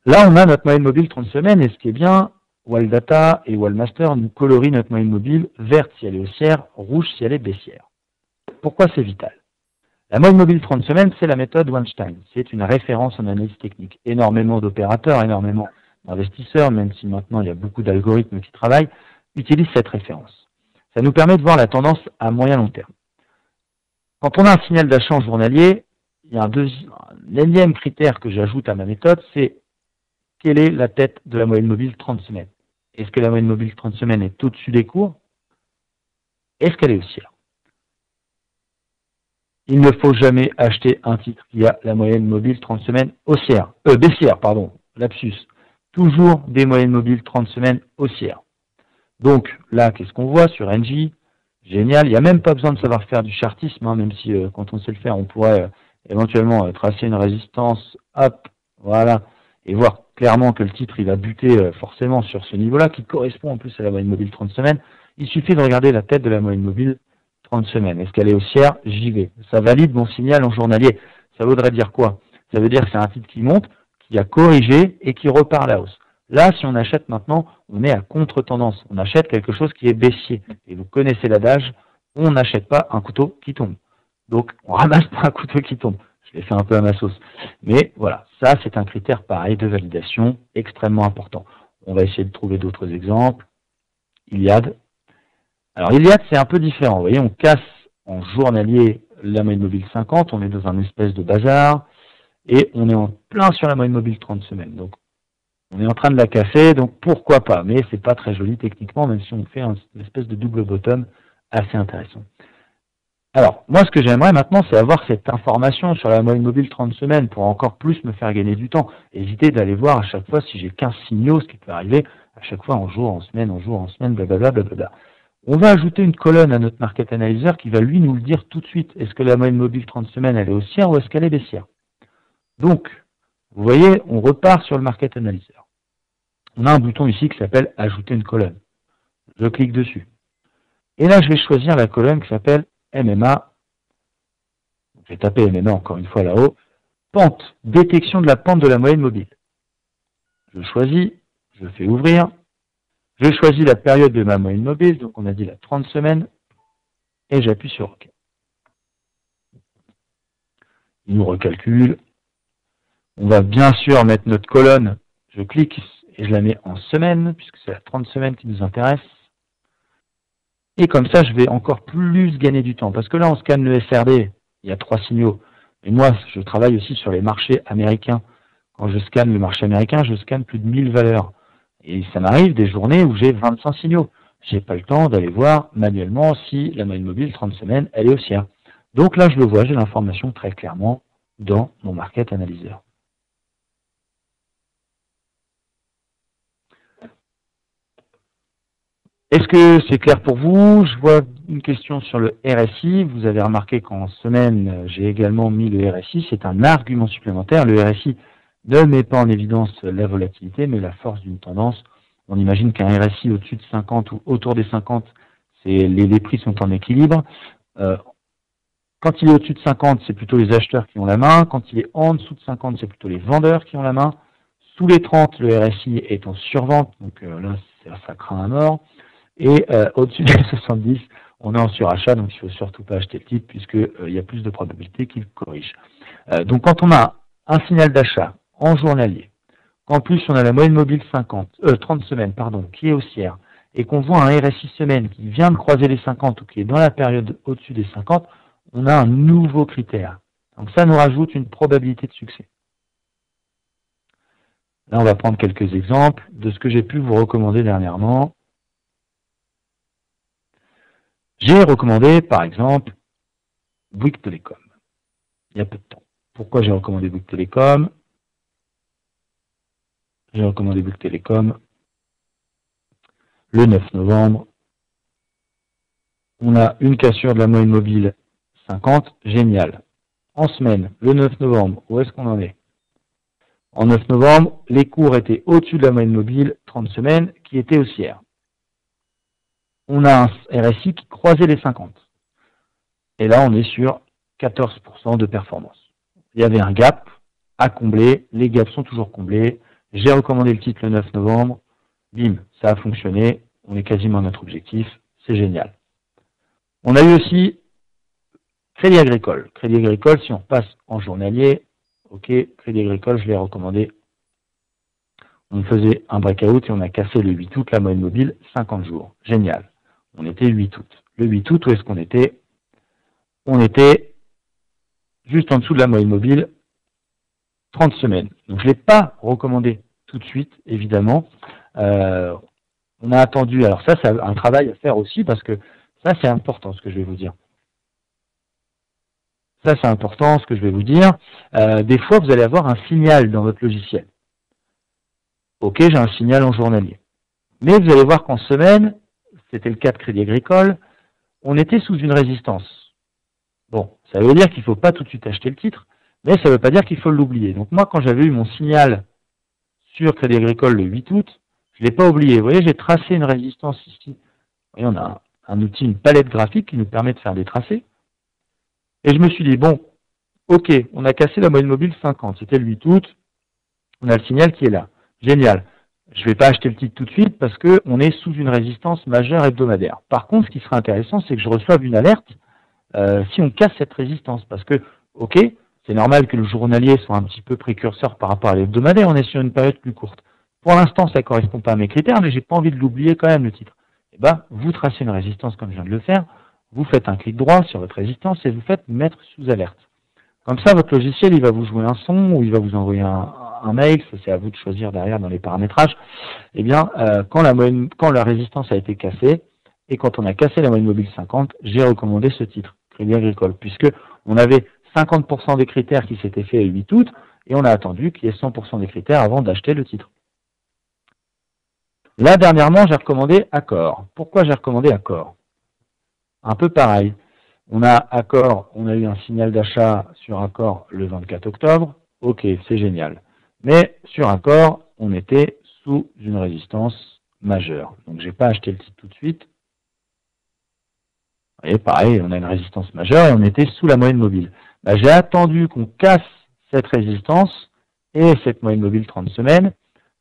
Là, on a notre moyenne mobile trente semaines, et ce qui est bien, WalData et WalMaster nous colorient notre moyenne mobile verte si elle est haussière, rouge si elle est baissière. Pourquoi c'est vital? La moyenne mobile trente semaines, c'est la méthode Weinstein. C'est une référence en analyse technique. Énormément d'opérateurs, énormément d'investisseurs, même si maintenant il y a beaucoup d'algorithmes qui travaillent, utilisent cette référence. Ça nous permet de voir la tendance à moyen-long terme. Quand on a un signal d'achat journalier, il y a un deuxième, un énième critère que j'ajoute à ma méthode, c'est quelle est la tête de la moyenne mobile trente semaines? Est-ce que la moyenne mobile trente semaines est au-dessus des cours? Est-ce qu'elle est haussière? Il ne faut jamais acheter un titre qui a la moyenne mobile trente semaines haussière. Euh, baissière, pardon, lapsus. Toujours des moyennes mobiles trente semaines haussières. Donc là, qu'est-ce qu'on voit sur Engie? Génial, il n'y a même pas besoin de savoir faire du chartisme, hein, même si euh, quand on sait le faire, on pourrait euh, éventuellement euh, tracer une résistance, hop, voilà, et voir clairement que le titre il va buter forcément sur ce niveau-là, qui correspond en plus à la moyenne mobile trente semaines. Il suffit de regarder la tête de la moyenne mobile trente semaines. Est-ce qu'elle est haussière? J'y vais. Ça valide mon signal en journalier. Ça voudrait dire quoi? Ça veut dire que c'est un titre qui monte, qui a corrigé et qui repart à la hausse. Là, si on achète maintenant, on est à contre-tendance. On achète quelque chose qui est baissier. Et vous connaissez l'adage, on n'achète pas un couteau qui tombe. Donc, on ramasse pas un couteau qui tombe. Je l'ai fait un peu à ma sauce. Mais voilà, ça, c'est un critère pareil de validation extrêmement important. On va essayer de trouver d'autres exemples. Iliad. Alors, Iliad, c'est un peu différent. Vous voyez, on casse en journalier la moyenne mobile cinquante. On est dans un espèce de bazar. Et on est en plein sur la moyenne mobile trente semaines. Donc, on est en train de la casser, donc pourquoi pas? Mais c'est pas très joli techniquement, même si on fait une espèce de double bottom assez intéressant. Alors, moi, ce que j'aimerais maintenant, c'est avoir cette information sur la moyenne mobile trente semaines pour encore plus me faire gagner du temps. Éviter d'aller voir à chaque fois si j'ai quinze signaux, ce qui peut arriver à chaque fois en jour, en semaine, en jour, en semaine, blablabla, blablabla. On va ajouter une colonne à notre market analyzer qui va lui nous le dire tout de suite. Est-ce que la moyenne mobile trente semaines, elle est haussière ou est-ce qu'elle est baissière? Donc, vous voyez, on repart sur le market analyzer. On a un bouton ici qui s'appelle « Ajouter une colonne ». Je clique dessus. Et là, je vais choisir la colonne qui s'appelle « M M A ». Je vais taper « M M A » encore une fois là-haut. « Pente », détection de la pente de la moyenne mobile. Je choisis, je fais ouvrir. Je choisis la période de ma moyenne mobile, donc on a dit la trente semaines. Et j'appuie sur « OK ». Il nous recalcule. On va bien sûr mettre notre colonne, je clique et je la mets en semaine, puisque c'est la trente semaines qui nous intéresse. Et comme ça, je vais encore plus gagner du temps, parce que là, on scanne le S R D, il y a trois signaux. Et moi, je travaille aussi sur les marchés américains. Quand je scanne le marché américain, je scanne plus de mille valeurs. Et ça m'arrive des journées où j'ai vingt-cinq signaux. Je n'ai pas le temps d'aller voir manuellement si la moyenne mobile trente semaines, elle est haussière. Donc là, je le vois, j'ai l'information très clairement dans mon market analyzer. Est-ce que c'est clair pour vous? Je vois une question sur le R S I. Vous avez remarqué qu'en semaine, j'ai également mis le R S I. C'est un argument supplémentaire. Le R S I ne met pas en évidence la volatilité, mais la force d'une tendance. On imagine qu'un R S I au-dessus de cinquante ou autour des cinquante, les, les prix sont en équilibre. Euh, quand il est au-dessus de cinquante, c'est plutôt les acheteurs qui ont la main. Quand il est en dessous de cinquante, c'est plutôt les vendeurs qui ont la main. Sous les trente, le R S I est en survente. Donc euh, là, ça, ça craint à mort. Et euh, au-dessus des soixante-dix, on est en surachat, donc il ne faut surtout pas acheter le titre puisqu'il euh, y a plus de probabilité qu'il corrige. Euh, donc quand on a un signal d'achat en journalier, qu'en plus on a la moyenne mobile cinquante, euh, trente semaines pardon, qui est haussière, et qu'on voit un R S I semaine qui vient de croiser les cinquante ou qui est dans la période au-dessus des cinquante, on a un nouveau critère. Donc ça nous rajoute une probabilité de succès. Là, on va prendre quelques exemples de ce que j'ai pu vous recommander dernièrement. J'ai recommandé, par exemple, Bouygues Télécom, il y a peu de temps. Pourquoi j'ai recommandé Bouygues Télécom? J'ai recommandé Bouygues Télécom le neuf novembre. On a une cassure de la moyenne mobile cinquante, génial. En semaine, le neuf novembre, où est-ce qu'on en est? En neuf novembre, les cours étaient au-dessus de la moyenne mobile trente semaines, qui était haussière. On a un R S I qui croisait les cinquante. Et là, on est sur quatorze pour cent de performance. Il y avait un gap à combler. Les gaps sont toujours comblés. J'ai recommandé le titre le neuf novembre. Bim, ça a fonctionné. On est quasiment à notre objectif. C'est génial. On a eu aussi Crédit Agricole. Crédit Agricole, si on passe en journalier, OK, Crédit Agricole, je l'ai recommandé. On faisait un breakout et on a cassé le huit août, la moyenne mobile, cinquante jours. Génial. On était huit août. Le huit août, où est-ce qu'on était? On était juste en dessous de la moyenne mobile, trente semaines. Donc, je ne l'ai pas recommandé tout de suite, évidemment. Euh, on a attendu. Alors ça, c'est un travail à faire aussi parce que ça, c'est important ce que je vais vous dire. Ça, c'est important ce que je vais vous dire. Euh, des fois, vous allez avoir un signal dans votre logiciel. OK, j'ai un signal en journalier. Mais vous allez voir qu'en semaine, c'était le cas de Crédit Agricole, on était sous une résistance. Bon, ça veut dire qu'il ne faut pas tout de suite acheter le titre, mais ça ne veut pas dire qu'il faut l'oublier. Donc moi, quand j'avais eu mon signal sur Crédit Agricole le huit août, je ne l'ai pas oublié. Vous voyez, j'ai tracé une résistance ici Et on a un outil, une palette graphique qui nous permet de faire des tracés. Et je me suis dit, bon, ok, on a cassé la moyenne mobile cinquante, c'était le huit août, on a le signal qui est là, génial. Je ne vais pas acheter le titre tout de suite parce qu'on est sous une résistance majeure hebdomadaire. Par contre, ce qui serait intéressant, c'est que je reçoive une alerte euh, si on casse cette résistance. Parce que, ok, c'est normal que le journalier soit un petit peu précurseur par rapport à l'hebdomadaire, on est sur une période plus courte. Pour l'instant, ça ne correspond pas à mes critères, mais j'ai pas envie de l'oublier quand même, le titre. Eh ben, vous tracez une résistance comme je viens de le faire, vous faites un clic droit sur votre résistance et vous faites mettre sous alerte. Comme ça, votre logiciel, il va vous jouer un son ou il va vous envoyer un, un mail, c'est à vous de choisir derrière dans les paramétrages. Eh bien, euh, quand, la moyenne, quand la résistance a été cassée et quand on a cassé la moyenne mobile cinquante, j'ai recommandé ce titre, Crédit Agricole, puisque on avait cinquante pour cent des critères qui s'étaient faits le huit août et on a attendu qu'il y ait cent pour cent des critères avant d'acheter le titre. Là, dernièrement, j'ai recommandé Accor. Pourquoi j'ai recommandé Accor? Un peu pareil. On a Accor, on a eu un signal d'achat sur Accor le vingt-quatre octobre. Ok, c'est génial. Mais sur Accor, on était sous une résistance majeure. Donc, je n'ai pas acheté le titre tout de suite. Vous voyez, pareil, on a une résistance majeure et on était sous la moyenne mobile. Bah, j'ai attendu qu'on casse cette résistance et cette moyenne mobile trente semaines.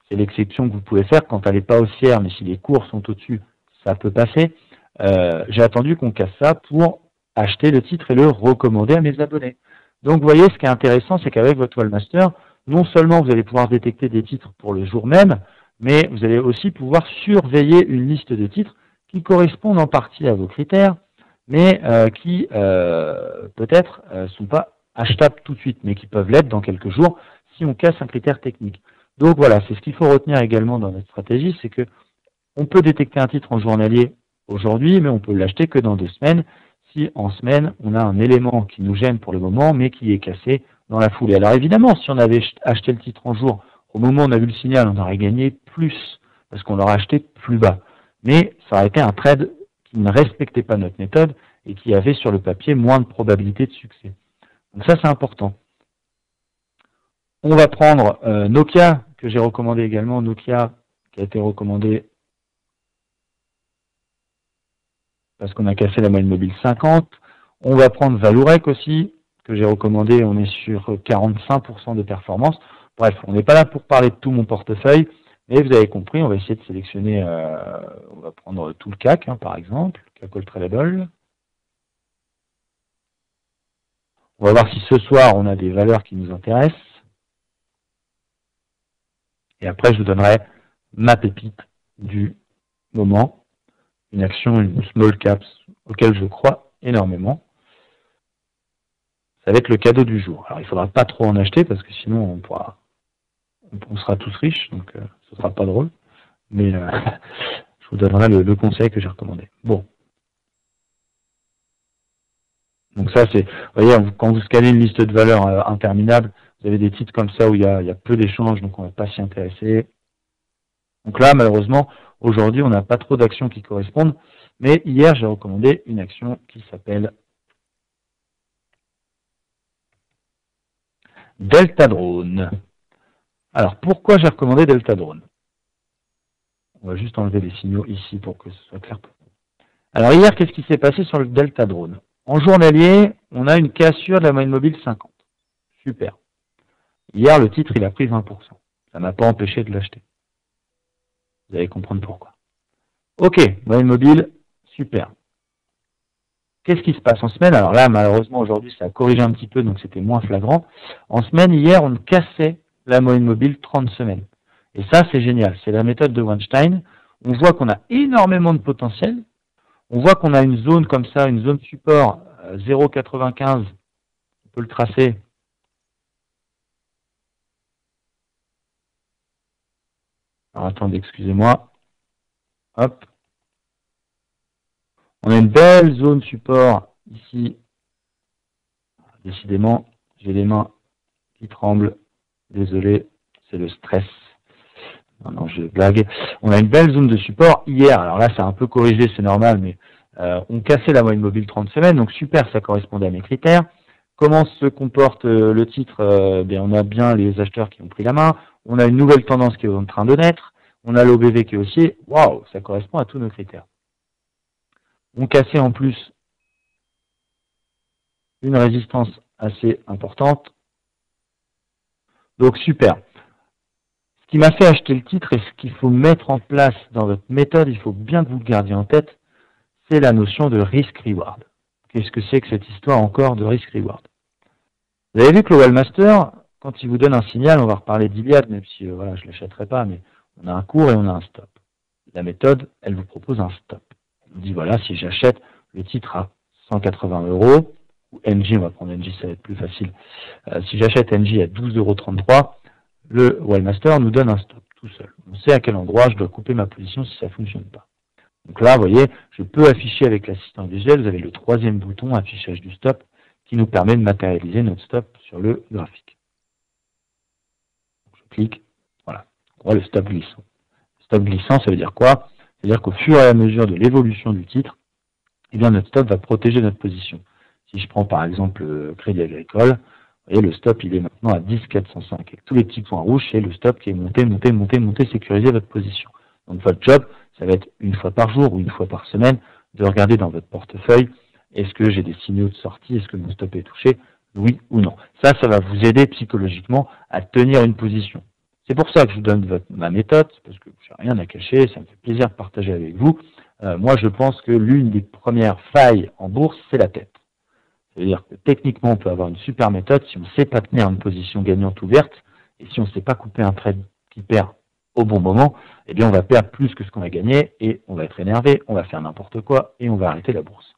C'est l'exception que vous pouvez faire quand elle n'est pas haussière, mais si les cours sont au-dessus, ça peut passer. Euh, j'ai attendu qu'on casse ça pour acheter le titre et le recommander à mes abonnés. Donc, vous voyez, ce qui est intéressant, c'est qu'avec votre WalMaster, non seulement vous allez pouvoir détecter des titres pour le jour même, mais vous allez aussi pouvoir surveiller une liste de titres qui correspondent en partie à vos critères, mais euh, qui euh, peut-être ne euh, sont pas achetables tout de suite, mais qui peuvent l'être dans quelques jours si on casse un critère technique. Donc voilà, c'est ce qu'il faut retenir également dans notre stratégie, c'est que on peut détecter un titre en journalier aujourd'hui, mais on peut l'acheter que dans deux semaines, si en semaine, on a un élément qui nous gêne pour le moment, mais qui est cassé dans la foulée. Alors évidemment, si on avait acheté le titre en jour, au moment où on a vu le signal, on aurait gagné plus, parce qu'on l'aurait acheté plus bas. Mais ça aurait été un trade qui ne respectait pas notre méthode et qui avait sur le papier moins de probabilité de succès. Donc ça, c'est important. On va prendre euh, Nokia, que j'ai recommandé également, Nokia qui a été recommandé parce qu'on a cassé la moyenne mobile cinquante. On va prendre Vallourec aussi, que j'ai recommandé, on est sur quarante-cinq pour cent de performance. Bref, on n'est pas là pour parler de tout mon portefeuille, mais vous avez compris, on va essayer de sélectionner, euh, on va prendre tout le C A C, hein, par exemple, C A C All Tradable. On va voir si ce soir, on a des valeurs qui nous intéressent. Et après, je vous donnerai ma pépite du moment, une action, une small caps, auquel je crois énormément. Ça va être le cadeau du jour. Alors, il ne faudra pas trop en acheter parce que sinon, on pourra, on sera tous riches, donc euh, ce ne sera pas drôle. Mais euh, je vous donnerai le, le conseil que j'ai recommandé. Bon. Donc ça, c'est, vous voyez, quand vous scannez une liste de valeurs euh, interminable, vous avez des titres comme ça où il y a, il y a peu d'échanges, donc on ne va pas s'y intéresser. Donc là, malheureusement, aujourd'hui, on n'a pas trop d'actions qui correspondent. Mais hier, j'ai recommandé une action qui s'appelle Delta Drone. Alors, pourquoi j'ai recommandé Delta Drone? On va juste enlever les signaux ici pour que ce soit clair. Alors hier, qu'est-ce qui s'est passé sur le Delta Drone? En journalier, on a une cassure de la moyenne mobile cinquante. Super. Hier, le titre, il a pris vingt pour cent. Ça ne m'a pas empêché de l'acheter. Vous allez comprendre pourquoi. Ok, moyenne mobile, super. Qu'est-ce qui se passe en semaine? Alors là, malheureusement, aujourd'hui, ça a corrigé un petit peu, donc c'était moins flagrant. En semaine, hier, on cassait la moyenne mobile trente semaines. Et ça, c'est génial. C'est la méthode de Weinstein. On voit qu'on a énormément de potentiel. On voit qu'on a une zone comme ça, une zone support zéro virgule quatre-vingt-quinze. On peut le tracer. Alors attendez, excusez-moi. Hop. On a une belle zone support ici. Décidément, j'ai les mains qui tremblent. Désolé, c'est le stress. Non, non, je blague. On a une belle zone de support hier. Alors là, ça a un peu corrigé, c'est normal, mais euh, on cassait la moyenne mobile trente semaines. Donc super, ça correspondait à mes critères. Comment se comporte euh, le titre? euh, ben, on a bien les acheteurs qui ont pris la main. On a une nouvelle tendance qui est en train de naître. On a l'O B V qui est haussier. Waouh, ça correspond à tous nos critères. ont cassé en plus une résistance assez importante. Donc super. Ce qui m'a fait acheter le titre et ce qu'il faut mettre en place dans votre méthode, il faut bien que vous le gardiez en tête, c'est la notion de risk-reward. Qu'est-ce que c'est que cette histoire encore de risk-reward? Vous avez vu que le WalMaster, quand il vous donne un signal, on va reparler d'Iliad, même si euh, voilà, je ne l'achèterai pas, mais on a un cours et on a un stop. La méthode, elle vous propose un stop. Elle vous dit, voilà, si j'achète le titre à cent quatre-vingts euros, ou Engie, on va prendre Engie, ça va être plus facile. Euh, si j'achète Engie à douze euros trente-trois, le WalMaster nous donne un stop tout seul. On sait à quel endroit je dois couper ma position si ça ne fonctionne pas. Donc là, vous voyez, je peux afficher avec l'assistant visuel, vous avez le troisième bouton affichage du stop qui nous permet de matérialiser notre stop sur le graphique. Je clique, voilà, on voit le stop glissant. Le stop glissant, ça veut dire quoi? C'est-à-dire qu'au fur et à mesure de l'évolution du titre, eh bien, notre stop va protéger notre position. Si je prends par exemple euh, Crédit Agricole, vous voyez, le stop, il est maintenant à dix mille quatre cent cinq. Avec tous les petits points rouges, c'est le stop qui est monté, monté, monté, monté, sécuriser votre position. Donc votre job, ça va être une fois par jour ou une fois par semaine de regarder dans votre portefeuille, est-ce que j'ai des signaux de sortie, est-ce que mon stop est touché, oui ou non. Ça, ça va vous aider psychologiquement à tenir une position. C'est pour ça que je vous donne votre, ma méthode, parce que je n'ai rien à cacher, ça me fait plaisir de partager avec vous. Euh, moi, je pense que l'une des premières failles en bourse, c'est la tête. C'est-à-dire que techniquement, on peut avoir une super méthode si on ne sait pas tenir une position gagnante ouverte et si on ne sait pas couper un trade qui perd au bon moment, eh bien on va perdre plus que ce qu'on a gagné et on va être énervé, on va faire n'importe quoi et on va arrêter la bourse.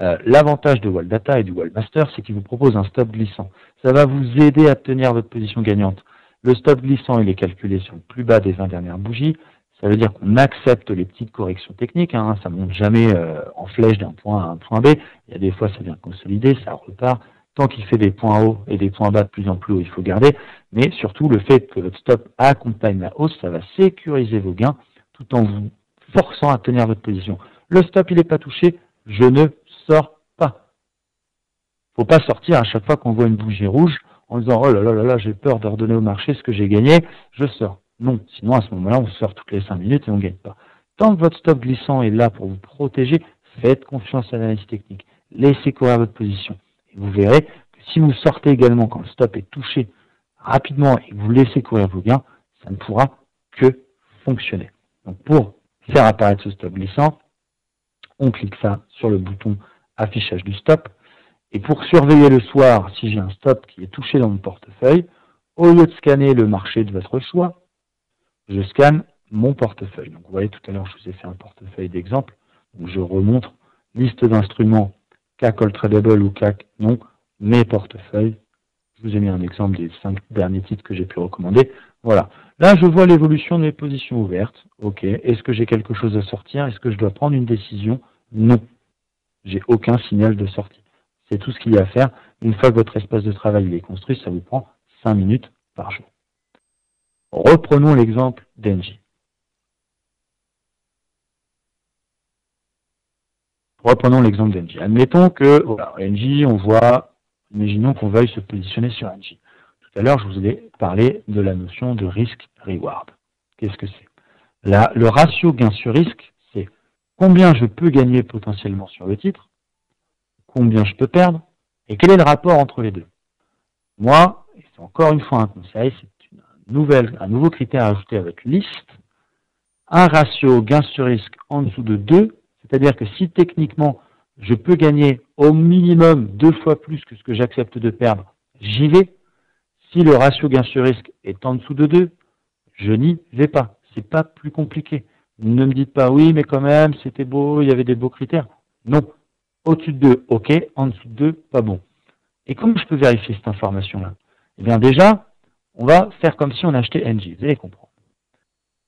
Euh, L'avantage de Waldata et du WalMaster, c'est qu'il vous propose un stop glissant. Ça va vous aider à tenir votre position gagnante. Le stop glissant, il est calculé sur le plus bas des vingt dernières bougies. Ça veut dire qu'on accepte les petites corrections techniques, hein, ça ne monte jamais euh, en flèche d'un point A à un point B. Il y a des fois, ça vient consolider, ça repart. Tant qu'il fait des points hauts et des points bas de plus en plus haut, il faut garder. Mais surtout, le fait que votre stop accompagne la hausse, ça va sécuriser vos gains tout en vous forçant à tenir votre position. Le stop, il n'est pas touché, je ne sors pas. Il ne faut pas sortir à chaque fois qu'on voit une bougie rouge en disant « Oh là là là là, j'ai peur de redonner au marché ce que j'ai gagné, je sors ». Non, sinon à ce moment-là, on sort toutes les cinq minutes et on ne gagne pas. Tant que votre stop glissant est là pour vous protéger, faites confiance à l'analyse technique. Laissez courir votre position. Et vous verrez que si vous sortez également quand le stop est touché rapidement et que vous laissez courir vos gains, ça ne pourra que fonctionner. Donc pour faire apparaître ce stop glissant, on clique ça sur le bouton affichage du stop. Et pour surveiller le soir, si j'ai un stop qui est touché dans mon portefeuille, au lieu de scanner le marché de votre choix, je scanne mon portefeuille. Donc, vous voyez, tout à l'heure, je vous ai fait un portefeuille d'exemple. Donc, je remontre liste d'instruments C A C All Tradable ou C A C non, mes portefeuilles. Je vous ai mis un exemple des cinq derniers titres que j'ai pu recommander. Voilà. Là, je vois l'évolution de mes positions ouvertes. OK. Est-ce que j'ai quelque chose à sortir? Est-ce que je dois prendre une décision? Non. J'ai aucun signal de sortie. C'est tout ce qu'il y a à faire. Une fois que votre espace de travail est construit, ça vous prend cinq minutes par jour. Reprenons l'exemple d'Engie. Reprenons l'exemple d'Engie. Admettons que, voilà, Engie, on voit, imaginons qu'on veuille se positionner sur Engie. Tout à l'heure, je vous ai parlé de la notion de risque-reward. Qu'est-ce que c'est? Là, le ratio gain sur risque, c'est combien je peux gagner potentiellement sur le titre, combien je peux perdre, et quel est le rapport entre les deux. Moi, et c'est encore une fois un conseil, c'est Nouvelle, un nouveau critère à ajouter à votre liste, un ratio gain sur risque en dessous de deux, c'est-à-dire que si techniquement je peux gagner au minimum deux fois plus que ce que j'accepte de perdre, j'y vais. Si le ratio gain sur risque est en dessous de deux, je n'y vais pas. C'est pas plus compliqué. Ne me dites pas oui, mais quand même, c'était beau, il y avait des beaux critères. Non. Au-dessus de deux, OK, en dessous de deux, pas bon. Et comment je peux vérifier cette information-là? Eh bien déjà, on va faire comme si on achetait Engie, vous allez comprendre.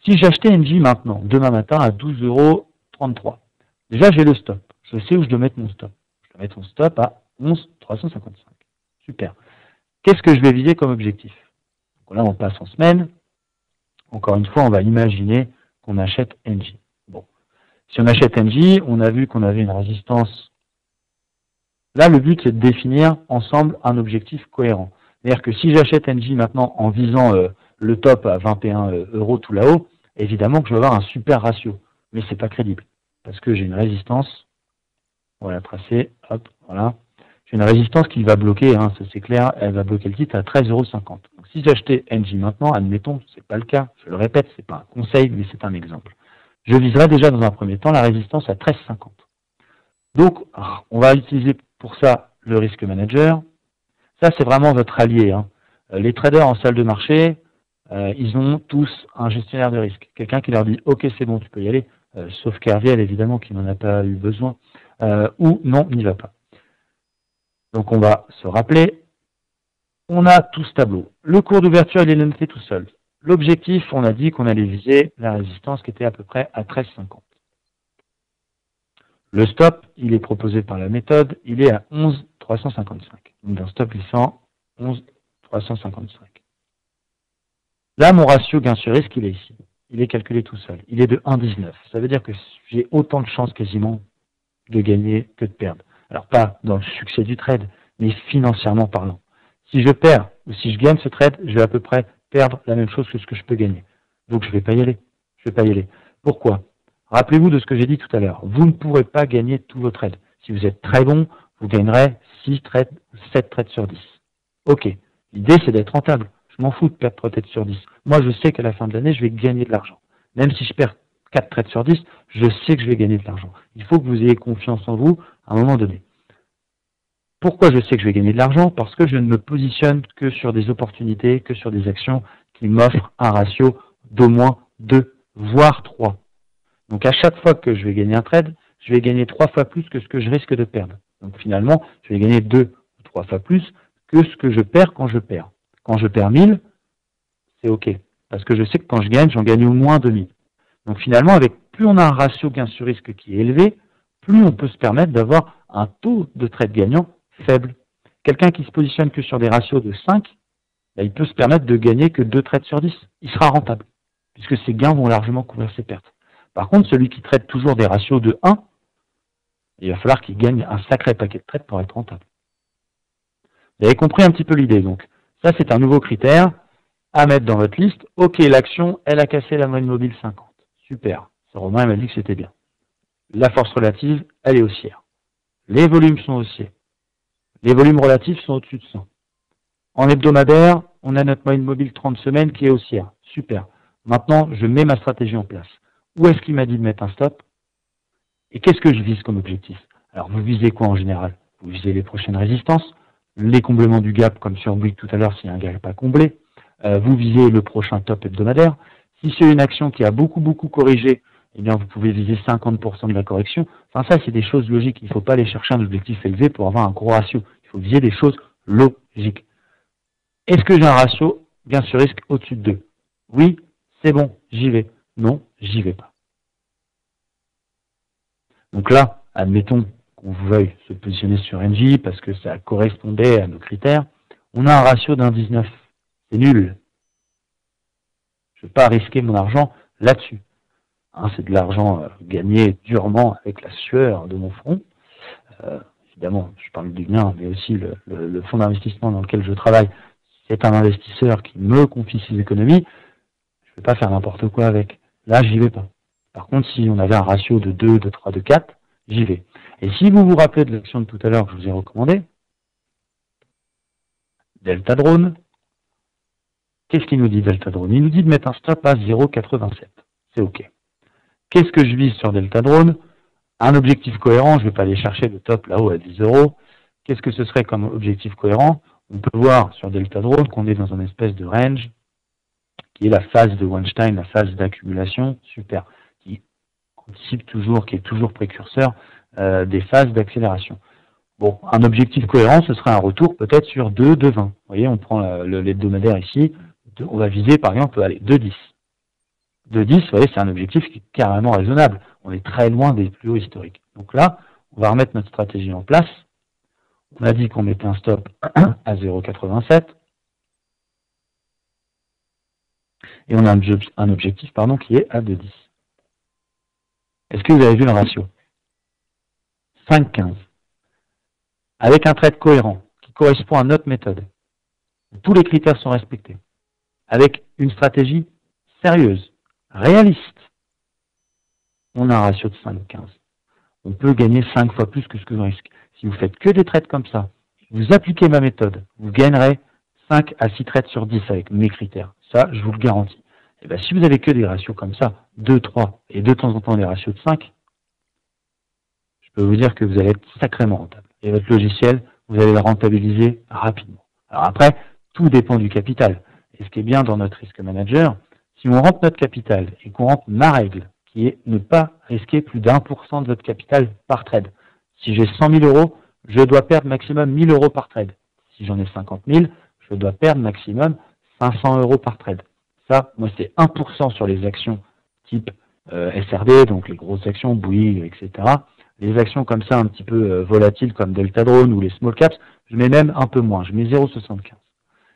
Si j'achetais Engie maintenant, demain matin, à douze euros trente-trois, déjà j'ai le stop. Je sais où je dois mettre mon stop. Je dois mettre mon stop à onze mille trois cent cinquante-cinq. Super. Qu'est-ce que je vais viser comme objectif? Donc là, on passe en semaine. Encore une fois, on va imaginer qu'on achète Engie. Bon. Si on achète Engie, on a vu qu'on avait une résistance. Là, le but, c'est de définir ensemble un objectif cohérent. C'est-à-dire que si j'achète Engie maintenant en visant euh, le top à vingt et un euros tout là-haut, évidemment que je vais avoir un super ratio. Mais ce n'est pas crédible parce que j'ai une résistance Voilà, tracé, hop, voilà. J'ai une résistance qui va bloquer, hein, c'est clair, elle va bloquer le titre à treize euros cinquante. Donc si j'achetais Engie maintenant, admettons, ce n'est pas le cas, je le répète, ce n'est pas un conseil, mais c'est un exemple. Je viserai déjà dans un premier temps la résistance à treize cinquante. Donc, on va utiliser pour ça le risque manager. Ça, c'est vraiment votre allié, hein. Les traders en salle de marché, euh, ils ont tous un gestionnaire de risque. Quelqu'un qui leur dit « Ok, c'est bon, tu peux y aller euh, », sauf Kerviel, évidemment, qui n'en a pas eu besoin, euh, ou « Non, n'y va pas ». Donc, on va se rappeler. On a tout ce tableau. Le cours d'ouverture, il est noté tout seul. L'objectif, on a dit qu'on allait viser la résistance qui était à peu près à treize cinquante. Le stop, il est proposé par la méthode, il est à onze trois cent cinquante-cinq. Donc, un stop glissant, onze trois cent cinquante-cinq. Là, mon ratio gain sur risque, il est ici. Il est calculé tout seul. Il est de un virgule dix-neuf. Ça veut dire que j'ai autant de chances quasiment de gagner que de perdre. Alors, pas dans le succès du trade, mais financièrement parlant. Si je perds ou si je gagne ce trade, je vais à peu près perdre la même chose que ce que je peux gagner. Donc, je ne vais pas y aller. Je ne vais pas y aller. Pourquoi? Rappelez-vous de ce que j'ai dit tout à l'heure. Vous ne pourrez pas gagner tous vos trades. Si vous êtes très bon, vous gagnerez six trades, sept trades sur dix. OK. L'idée, c'est d'être rentable. Je m'en fous de perdre trois trades sur dix. Moi, je sais qu'à la fin de l'année, je vais gagner de l'argent. Même si je perds quatre trades sur dix, je sais que je vais gagner de l'argent. Il faut que vous ayez confiance en vous à un moment donné. Pourquoi je sais que je vais gagner de l'argent? Parce que je ne me positionne que sur des opportunités, que sur des actions qui m'offrent un ratio d'au moins deux, voire trois. Donc, à chaque fois que je vais gagner un trade, je vais gagner trois fois plus que ce que je risque de perdre. Donc, finalement, je vais gagner deux ou trois fois plus que ce que je perds quand je perds. Quand je perds mille, c'est OK. Parce que je sais que quand je gagne, j'en gagne au moins deux mille. Donc, finalement, avec plus on a un ratio gain sur risque qui est élevé, plus on peut se permettre d'avoir un taux de trade gagnant faible. Quelqu'un qui se positionne que sur des ratios de cinq, ben, il peut se permettre de gagner que deux trades sur dix. Il sera rentable, puisque ses gains vont largement couvrir ses pertes. Par contre, celui qui traite toujours des ratios de un, il va falloir qu'il gagne un sacré paquet de trades pour être rentable. Vous avez compris un petit peu l'idée. Donc, ça, c'est un nouveau critère à mettre dans votre liste. OK, l'action, elle a cassé la moyenne mobile cinquante. Super. Ça, Romain m'a dit que c'était bien. La force relative, elle est haussière. Les volumes sont haussiers. Les volumes relatifs sont au-dessus de cent. En hebdomadaire, on a notre moyenne mobile trente semaines qui est haussière. Super. Maintenant, je mets ma stratégie en place. Où est-ce qu'il m'a dit de mettre un stop? Et qu'est-ce que je vise comme objectif? Alors, vous visez quoi en général? Vous visez les prochaines résistances, les comblements du gap, comme sur Bouygues tout à l'heure, s'il y a un gap pas comblé. Euh, vous visez le prochain top hebdomadaire. Si c'est une action qui a beaucoup, beaucoup corrigé, eh bien, vous pouvez viser cinquante pour cent de la correction. Enfin, ça, c'est des choses logiques. Il ne faut pas aller chercher un objectif élevé pour avoir un gros ratio. Il faut viser des choses logiques. Est-ce que j'ai un ratio gain sur risque au-dessus de deux? Oui, c'est bon, j'y vais. Non, j'y vais pas. Donc là, admettons qu'on veuille se positionner sur Engie parce que ça correspondait à nos critères. On a un ratio d'un dix-neuf. C'est nul. Je ne vais pas risquer mon argent là-dessus. Hein, c'est de l'argent euh, gagné durement avec la sueur de mon front. Euh, évidemment, je parle du mien, mais aussi le, le, le fonds d'investissement dans lequel je travaille. C'est un investisseur qui me confie ses économies. Je ne vais pas faire n'importe quoi avec. Là, j'y vais pas. Par contre, si on avait un ratio de deux, de trois, de quatre, j'y vais. Et si vous vous rappelez de l'action de tout à l'heure que je vous ai recommandée, Delta Drone, qu'est-ce qu'il nous dit Delta Drone? Il nous dit de mettre un stop à zéro virgule quatre-vingt-sept. C'est OK. Qu'est-ce que je vise sur Delta Drone? Un objectif cohérent, je ne vais pas aller chercher le top là-haut à dix euros. Qu'est-ce que ce serait comme objectif cohérent? On peut voir sur Delta Drone qu'on est dans une espèce de range qui est la phase de Weinstein, la phase d'accumulation, super, qui anticipe toujours, qui est toujours précurseur euh, des phases d'accélération. Bon, un objectif cohérent, ce serait un retour peut-être sur deux virgule vingt. Vous voyez, on prend l'hebdomadaire ici, on va viser par exemple, allez, deux virgule dix. deux virgule dix, vous voyez, c'est un objectif qui est carrément raisonnable. On est très loin des plus hauts historiques. Donc là, on va remettre notre stratégie en place. On a dit qu'on mettait un stop à zéro virgule quatre-vingt-sept. Et on a un objectif pardon, qui est à deux virgule dix. Est-ce que vous avez vu le ratio? cinq virgule quinze. Avec un trade cohérent, qui correspond à notre méthode. Tous les critères sont respectés. Avec une stratégie sérieuse, réaliste, on a un ratio de cinq virgule quinze. on peut gagner cinq fois plus que ce que je risque. Si vous faites que des trades comme ça, vous appliquez ma méthode, vous gagnerez cinq à six trades sur dix avec mes critères. Ça, je vous le garantis. Et bien, si vous n'avez que des ratios comme ça, deux, trois, et de temps en temps des ratios de cinq, je peux vous dire que vous allez être sacrément rentable. Et votre logiciel, vous allez le rentabiliser rapidement. Alors après, tout dépend du capital. Et ce qui est bien dans notre risque manager, si on rentre notre capital et qu'on rentre ma règle, qui est ne pas risquer plus d'un pour cent de votre capital par trade. Si j'ai cent mille euros, je dois perdre maximum mille euros par trade. Si j'en ai cinquante mille, je dois perdre maximum cinq cents euros par trade. Ça, moi, c'est un pour cent sur les actions type euh, S R D, donc les grosses actions, Bouygues, et cetera. Les actions comme ça, un petit peu euh, volatiles, comme Delta Drone ou les small caps, je mets même un peu moins, je mets zéro virgule soixante-quinze.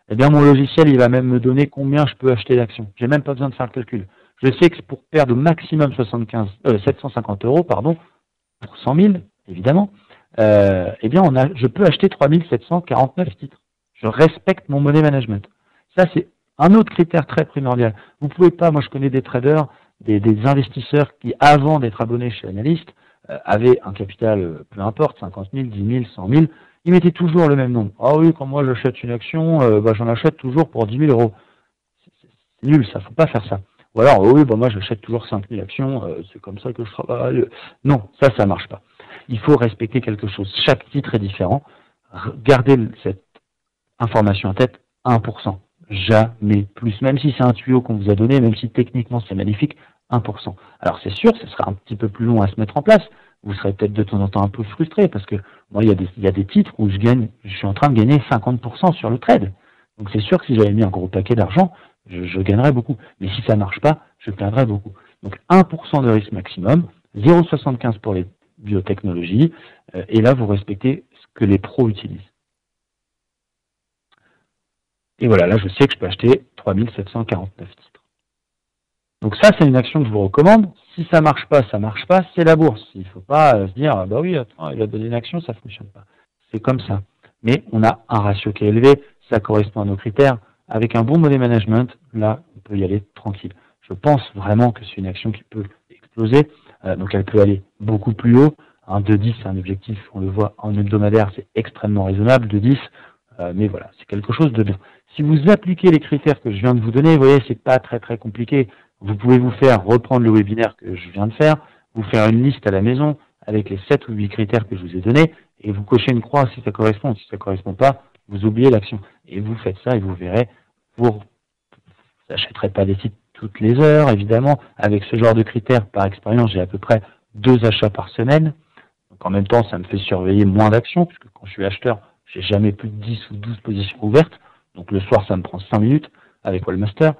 Eh bien, mon logiciel, il va même me donner combien je peux acheter d'actions. Je n'ai même pas besoin de faire le calcul. Je sais que pour perdre au maximum soixante-quinze, euh, sept cent cinquante euros, pardon, pour cent mille, évidemment, euh, eh bien, on a, je peux acheter trois mille sept cent quarante-neuf titres. Je respecte mon money management. Ça, c'est un autre critère très primordial. Vous ne pouvez pas, moi je connais des traders, des, des investisseurs qui, avant d'être abonnés chez Analyst, euh, avaient un capital, euh, peu importe, cinquante mille, dix mille, cent mille, ils mettaient toujours le même nombre. Ah oui, quand moi j'achète une action, euh, bah, j'en achète toujours pour dix mille euros. C'est nul, ça, faut pas faire ça. Ou alors, oh oui, bah, moi j'achète toujours cinq mille actions, euh, c'est comme ça que je travaille. Non, ça, ça marche pas. Il faut respecter quelque chose. Chaque titre est différent. Gardez cette information en tête, un pour cent. Jamais plus. Même si c'est un tuyau qu'on vous a donné, même si techniquement c'est magnifique, un pour cent. Alors c'est sûr, ce sera un petit peu plus long à se mettre en place. Vous serez peut-être de temps en temps un peu frustré parce que moi, il y a des, il y a des titres où je gagne, je suis en train de gagner cinquante pour cent sur le trade. Donc c'est sûr que si j'avais mis un gros paquet d'argent, je, je gagnerais beaucoup. Mais si ça ne marche pas, je perdrais beaucoup. Donc un pour cent de risque maximum, zéro virgule soixante-quinze pour les biotechnologies, euh, et là vous respectez ce que les pros utilisent. Et voilà, là, je sais que je peux acheter trois mille sept cent quarante-neuf titres. Donc ça, c'est une action que je vous recommande. Si ça marche pas, ça marche pas, c'est la bourse. Il ne faut pas euh, se dire, ah bah oui, attends, il a donné une action, ça ne fonctionne pas. C'est comme ça. Mais on a un ratio qui est élevé, ça correspond à nos critères. Avec un bon money management, là, on peut y aller tranquille. Je pense vraiment que c'est une action qui peut exploser. Euh, donc elle peut aller beaucoup plus haut. Un deux dix, c'est un objectif, on le voit en hebdomadaire, c'est extrêmement raisonnable, deux dix. Euh, mais voilà, c'est quelque chose de bien. Si vous appliquez les critères que je viens de vous donner, vous voyez, c'est pas très très compliqué. Vous pouvez vous faire reprendre le webinaire que je viens de faire, vous faire une liste à la maison avec les sept ou huit critères que je vous ai donnés et vous cochez une croix si ça correspond. Si ça correspond pas, vous oubliez l'action. Et vous faites ça et vous verrez, vous n'achèterez pas des titres toutes les heures, évidemment. Avec ce genre de critères, par expérience, j'ai à peu près deux achats par semaine. Donc en même temps, ça me fait surveiller moins d'actions puisque quand je suis acheteur, j'ai jamais plus de dix ou douze positions ouvertes. Donc le soir, ça me prend cinq minutes avec WalMaster.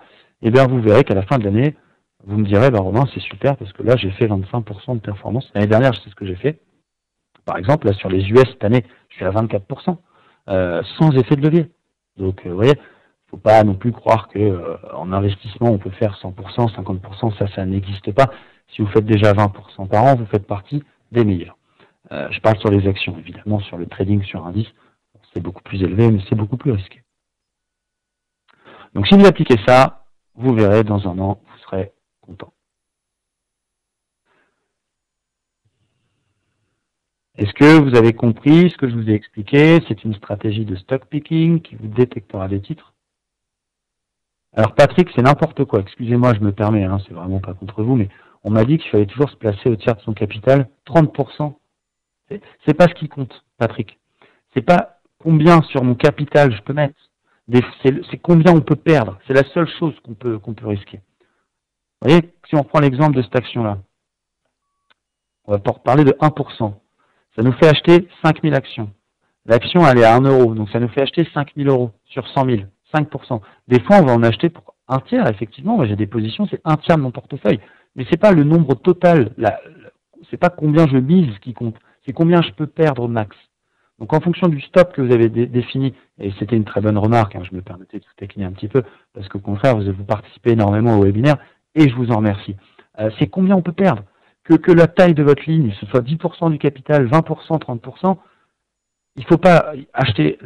Et bien, vous verrez qu'à la fin de l'année, vous me direz, bah Romain, c'est super parce que là, j'ai fait vingt-cinq pour cent de performance. L'année dernière, je sais ce que j'ai fait. Par exemple, là, sur les U S, cette année, je suis à vingt-quatre pour cent, euh, sans effet de levier. Donc, euh, vous voyez, faut pas non plus croire que euh, en investissement, on peut faire cent pour cent, cinquante pour cent, ça, ça n'existe pas. Si vous faites déjà vingt pour cent par an, vous faites partie des meilleurs. Euh, je parle sur les actions, évidemment, sur le trading, sur indice, c'est beaucoup plus élevé, mais c'est beaucoup plus risqué. Donc, si vous appliquez ça, vous verrez, dans un an, vous serez content. Est-ce que vous avez compris ce que je vous ai expliqué? C'est une stratégie de stock picking qui vous détectera des titres. Alors, Patrick, c'est n'importe quoi. Excusez-moi, je me permets, hein, c'est vraiment pas contre vous, mais on m'a dit qu'il fallait toujours se placer au tiers de son capital, trente pour cent. C'est pas ce qui compte, Patrick. C'est pas combien sur mon capital je peux mettre. C'est combien on peut perdre. C'est la seule chose qu'on peut, qu'on peut risquer. Vous voyez, si on prend l'exemple de cette action-là, on va parler de un pour cent. Ça nous fait acheter cinq mille actions. L'action, elle est à un euro, donc ça nous fait acheter cinq mille euros sur cent mille, cinq pour cent. Des fois, on va en acheter pour un tiers, effectivement. Moi, j'ai des positions, c'est un tiers de mon portefeuille. Mais c'est pas le nombre total, c'est pas combien je mise qui compte, c'est combien je peux perdre au max. Donc en fonction du stop que vous avez dé défini, et c'était une très bonne remarque, hein, je me permettais de vous taquiner un petit peu, parce qu'au contraire, vous avez participé énormément au webinaire, et je vous en remercie. Euh, c'est combien on peut perdre, que, que la taille de votre ligne, ce soit dix pour cent du capital, vingt pour cent, trente pour cent, il ne faut pas acheter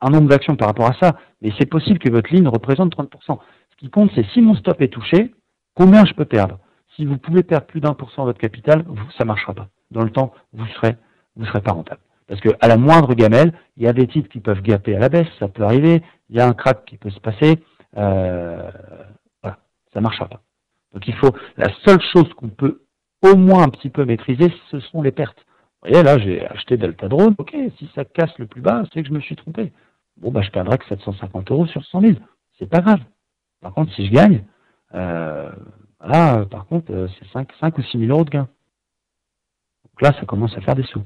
un nombre d'actions par rapport à ça, mais c'est possible que votre ligne représente trente pour cent. Ce qui compte, c'est si mon stop est touché, combien je peux perdre. Si vous pouvez perdre plus d'un pour cent de votre capital, vous, ça ne marchera pas. dans le temps, vous ne serez, vous serez pas rentable. Parce qu'à la moindre gamelle, il y a des titres qui peuvent gaper à la baisse, ça peut arriver, il y a un crack qui peut se passer, euh, voilà, ça ne marchera pas. Donc il faut, la seule chose qu'on peut au moins un petit peu maîtriser, ce sont les pertes. Vous voyez, là, j'ai acheté Delta Drone, ok, si ça casse le plus bas, c'est que je me suis trompé. Bon, bah, je perdrai que sept cent cinquante euros sur cent mille, c'est pas grave. Par contre, si je gagne, euh, là, par contre, c'est cinq, cinq ou six mille euros de gain. Donc là, ça commence à faire des sous.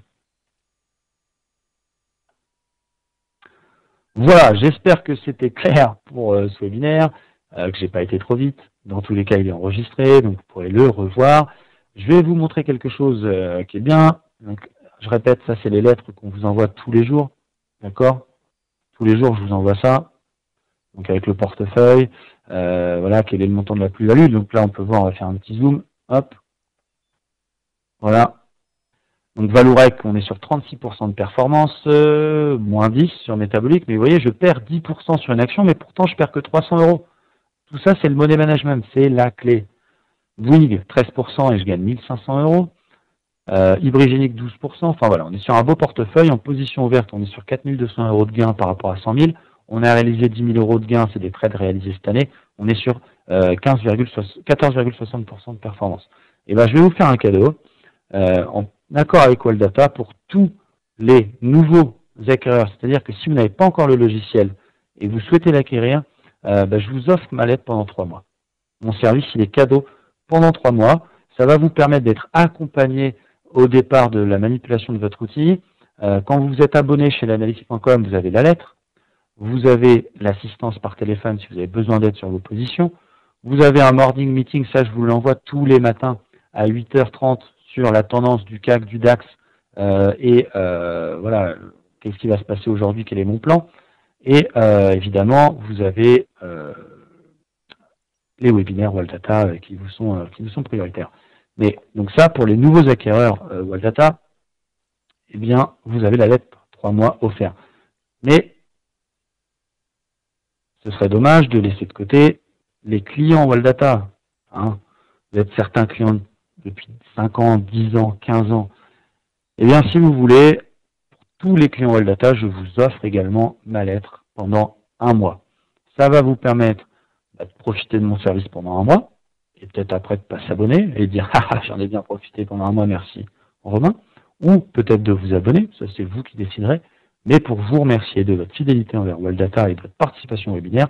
Voilà, j'espère que c'était clair pour euh, ce webinaire, euh, que j'ai pas été trop vite. Dans tous les cas, il est enregistré, donc vous pourrez le revoir. Je vais vous montrer quelque chose euh, qui est bien. Donc, je répète, ça, c'est les lettres qu'on vous envoie tous les jours, d'accord? Tous les jours, je vous envoie ça, donc avec le portefeuille, euh, voilà, quel est le montant de la plus-value. Donc là, on peut voir, on va faire un petit zoom, hop, voilà. Donc Vallourec, on est sur trente-six pour cent de performance, euh, moins dix sur métabolique, mais vous voyez, je perds dix pour cent sur une action, mais pourtant je perds que trois cents euros. Tout ça, c'est le money management, c'est la clé. Bouygues, treize pour cent et je gagne mille cinq cents euros. Euh, Hybrigénique, douze pour cent. Enfin voilà, on est sur un beau portefeuille en position ouverte, on est sur quatre mille deux cents euros de gain par rapport à cent mille. On a réalisé dix mille euros de gain, c'est des trades réalisés cette année. On est sur euh, quatorze virgule soixante pour cent de performance. Et ben, je vais vous faire un cadeau. Euh, en accord avec Waldata pour tous les nouveaux acquéreurs. C'est-à-dire que si vous n'avez pas encore le logiciel et vous souhaitez l'acquérir, euh, ben, je vous offre ma lettre pendant trois mois. Mon service, il est cadeau pendant trois mois. Ça va vous permettre d'être accompagné au départ de la manipulation de votre outil. Euh, quand vous êtes abonné chez l'analyse point com, vous avez la lettre. Vous avez l'assistance par téléphone si vous avez besoin d'aide sur vos positions. Vous avez un morning meeting, ça je vous l'envoie tous les matins à huit heures trente sur la tendance du C A C, du DAX, euh, et euh, voilà, qu'est-ce qui va se passer aujourd'hui, quel est mon plan. Et euh, évidemment, vous avez euh, les webinaires Waldata euh, qui, vous sont, euh, qui vous sont prioritaires. Mais donc ça, pour les nouveaux acquéreurs euh, Waldata, eh bien, vous avez la lettre pour trois mois offerte. Mais ce serait dommage de laisser de côté les clients Waldata. Hein. Vous êtes certains clients depuis cinq ans, dix ans, quinze ans. Eh bien, si vous voulez, pour tous les clients Waldata, je vous offre également ma lettre pendant un mois. Ça va vous permettre bah, de profiter de mon service pendant un mois, et peut-être après de ne pas s'abonner, et de dire « Ah, j'en ai bien profité pendant un mois, merci Romain », ou peut-être de vous abonner, ça c'est vous qui déciderez, mais pour vous remercier de votre fidélité envers Waldata et de votre participation au webinaire,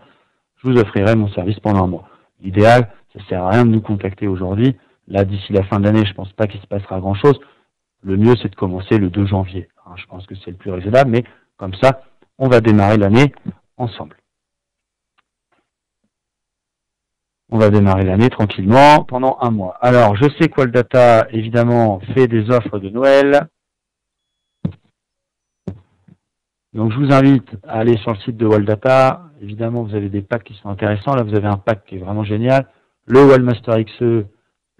je vous offrirai mon service pendant un mois. L'idéal, ça ne sert à rien de nous contacter aujourd'hui. Là, d'ici la fin de l'année, je ne pense pas qu'il se passera grand-chose. Le mieux, c'est de commencer le deux janvier. Hein, je pense que c'est le plus raisonnable, mais comme ça, on va démarrer l'année ensemble. On va démarrer l'année tranquillement pendant un mois. Alors, je sais que Waldata, évidemment, fait des offres de Noël. Donc, je vous invite à aller sur le site de Waldata. Évidemment, vous avez des packs qui sont intéressants. Là, vous avez un pack qui est vraiment génial. Le WalMaster X E,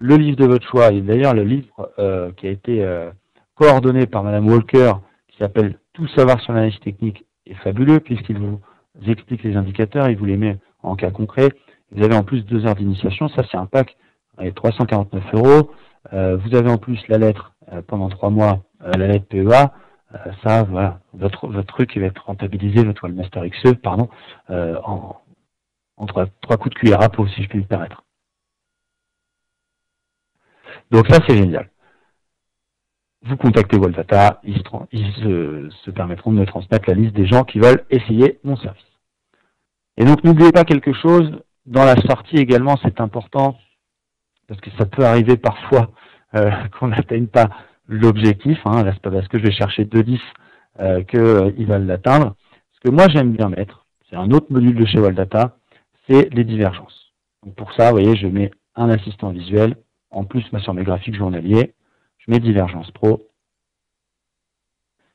le livre de votre choix, et d'ailleurs le livre euh, qui a été euh, coordonné par Madame Walker, qui s'appelle « Tout savoir sur l'analyse technique » est fabuleux, puisqu'il vous explique les indicateurs, il vous les met en cas concret. Vous avez en plus deux heures d'initiation, ça c'est un pack à trois cent quarante-neuf euros. Euh, vous avez en plus la lettre euh, pendant trois mois, euh, la lettre P E A, euh, ça voilà, votre, votre truc qui va être rentabilisé, votre WalMaster X E, pardon, euh, en, en trois, trois coups de cuillère à peau, si je puis me permettre. Donc ça, c'est génial. Vous contactez Waldata, ils, ils se, se permettront de me transmettre la liste des gens qui veulent essayer mon service. Et donc, n'oubliez pas quelque chose, dans la sortie également, c'est important, parce que ça peut arriver parfois euh, qu'on n'atteigne pas l'objectif. Hein, là, c'est pas parce que je vais chercher deux dix euh, qu'ils euh, va l'atteindre. Ce que moi, j'aime bien mettre, c'est un autre module de chez Waldata, c'est les divergences. Donc pour ça, vous voyez, je mets un assistant visuel. En plus, moi, sur mes graphiques journaliers, je mets Divergence Pro.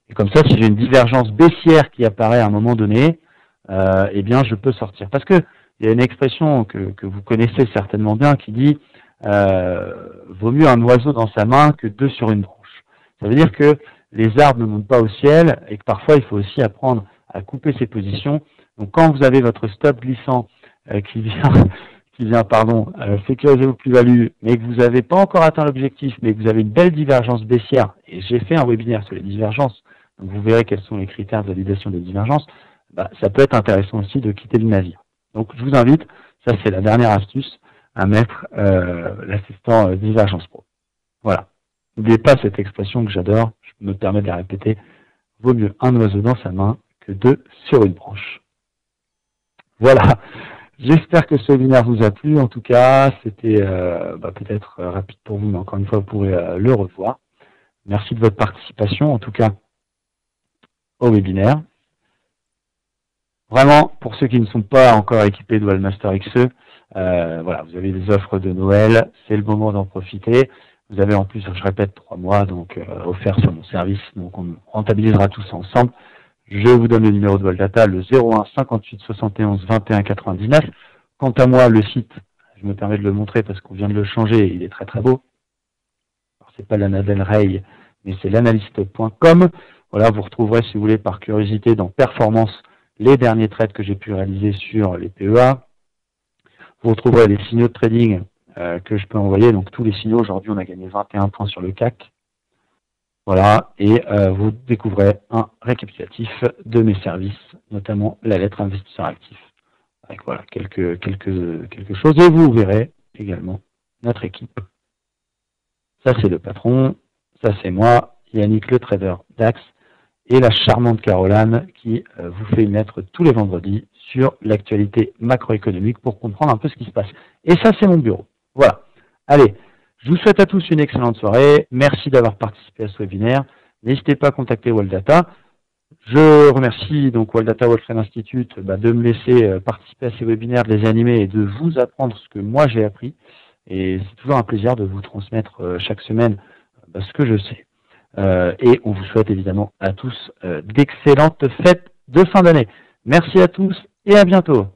Et comme ça, si j'ai une divergence baissière qui apparaît à un moment donné, euh, eh bien, je peux sortir. Parce que il y a une expression que, que vous connaissez certainement bien qui dit euh, « vaut mieux un oiseau dans sa main que deux sur une branche ». Ça veut dire que les arbres ne montent pas au ciel et que parfois, il faut aussi apprendre à couper ses positions. Donc, quand vous avez votre stop glissant euh, qui vient qui vient pardon, euh, sécuriser vos plus-values, mais que vous n'avez pas encore atteint l'objectif, mais que vous avez une belle divergence baissière, et j'ai fait un webinaire sur les divergences, donc vous verrez quels sont les critères de validation des divergences, bah, ça peut être intéressant aussi de quitter le navire. Donc je vous invite, ça c'est la dernière astuce, à mettre euh, l'assistant euh, Divergence Pro. Voilà. N'oubliez pas cette expression que j'adore, je me permets de la répéter, vaut mieux un oiseau dans sa main que deux sur une branche. Voilà. J'espère que ce webinaire vous a plu. En tout cas, c'était euh, bah, peut-être euh, rapide pour vous, mais encore une fois, vous pourrez euh, le revoir. Merci de votre participation, en tout cas, au webinaire. Vraiment, pour ceux qui ne sont pas encore équipés de WalMaster X E, euh, voilà, vous avez des offres de Noël, c'est le moment d'en profiter. Vous avez en plus, je répète, trois mois donc euh, offerts sur mon service, donc on rentabilisera tous ensemble. Je vous donne le numéro de Waldata, le zéro un cinquante-huit soixante et onze vingt et un quatre-vingt-dix-neuf. Quant à moi, le site, je me permets de le montrer parce qu'on vient de le changer, il est très très beau. Alors c'est pas l'Anna Del Rey, mais c'est l'analyse point com. Voilà, vous retrouverez, si vous voulez, par curiosité, dans Performance, les derniers trades que j'ai pu réaliser sur les P E A. Vous retrouverez les signaux de trading euh, que je peux envoyer. Donc tous les signaux, aujourd'hui on a gagné vingt et un points sur le C A C. Voilà, et euh, vous découvrez un récapitulatif de mes services, notamment la lettre investisseur actif, avec voilà, quelques, quelques, quelques choses. Et vous verrez également notre équipe. Ça, c'est le patron, ça, c'est moi, Yannick, le trader D A X, et la charmante Caroline qui euh, vous fait une lettre tous les vendredis sur l'actualité macroéconomique pour comprendre un peu ce qui se passe. Et ça, c'est mon bureau. Voilà. Allez. Je vous souhaite à tous une excellente soirée. Merci d'avoir participé à ce webinaire. N'hésitez pas à contacter Waldata. Je remercie donc Waldata Wall Trade Institute bah, de me laisser participer à ces webinaires, de les animer et de vous apprendre ce que moi j'ai appris. Et c'est toujours un plaisir de vous transmettre euh, chaque semaine bah, ce que je sais. Euh, et on vous souhaite évidemment à tous euh, d'excellentes fêtes de fin d'année. Merci à tous et à bientôt.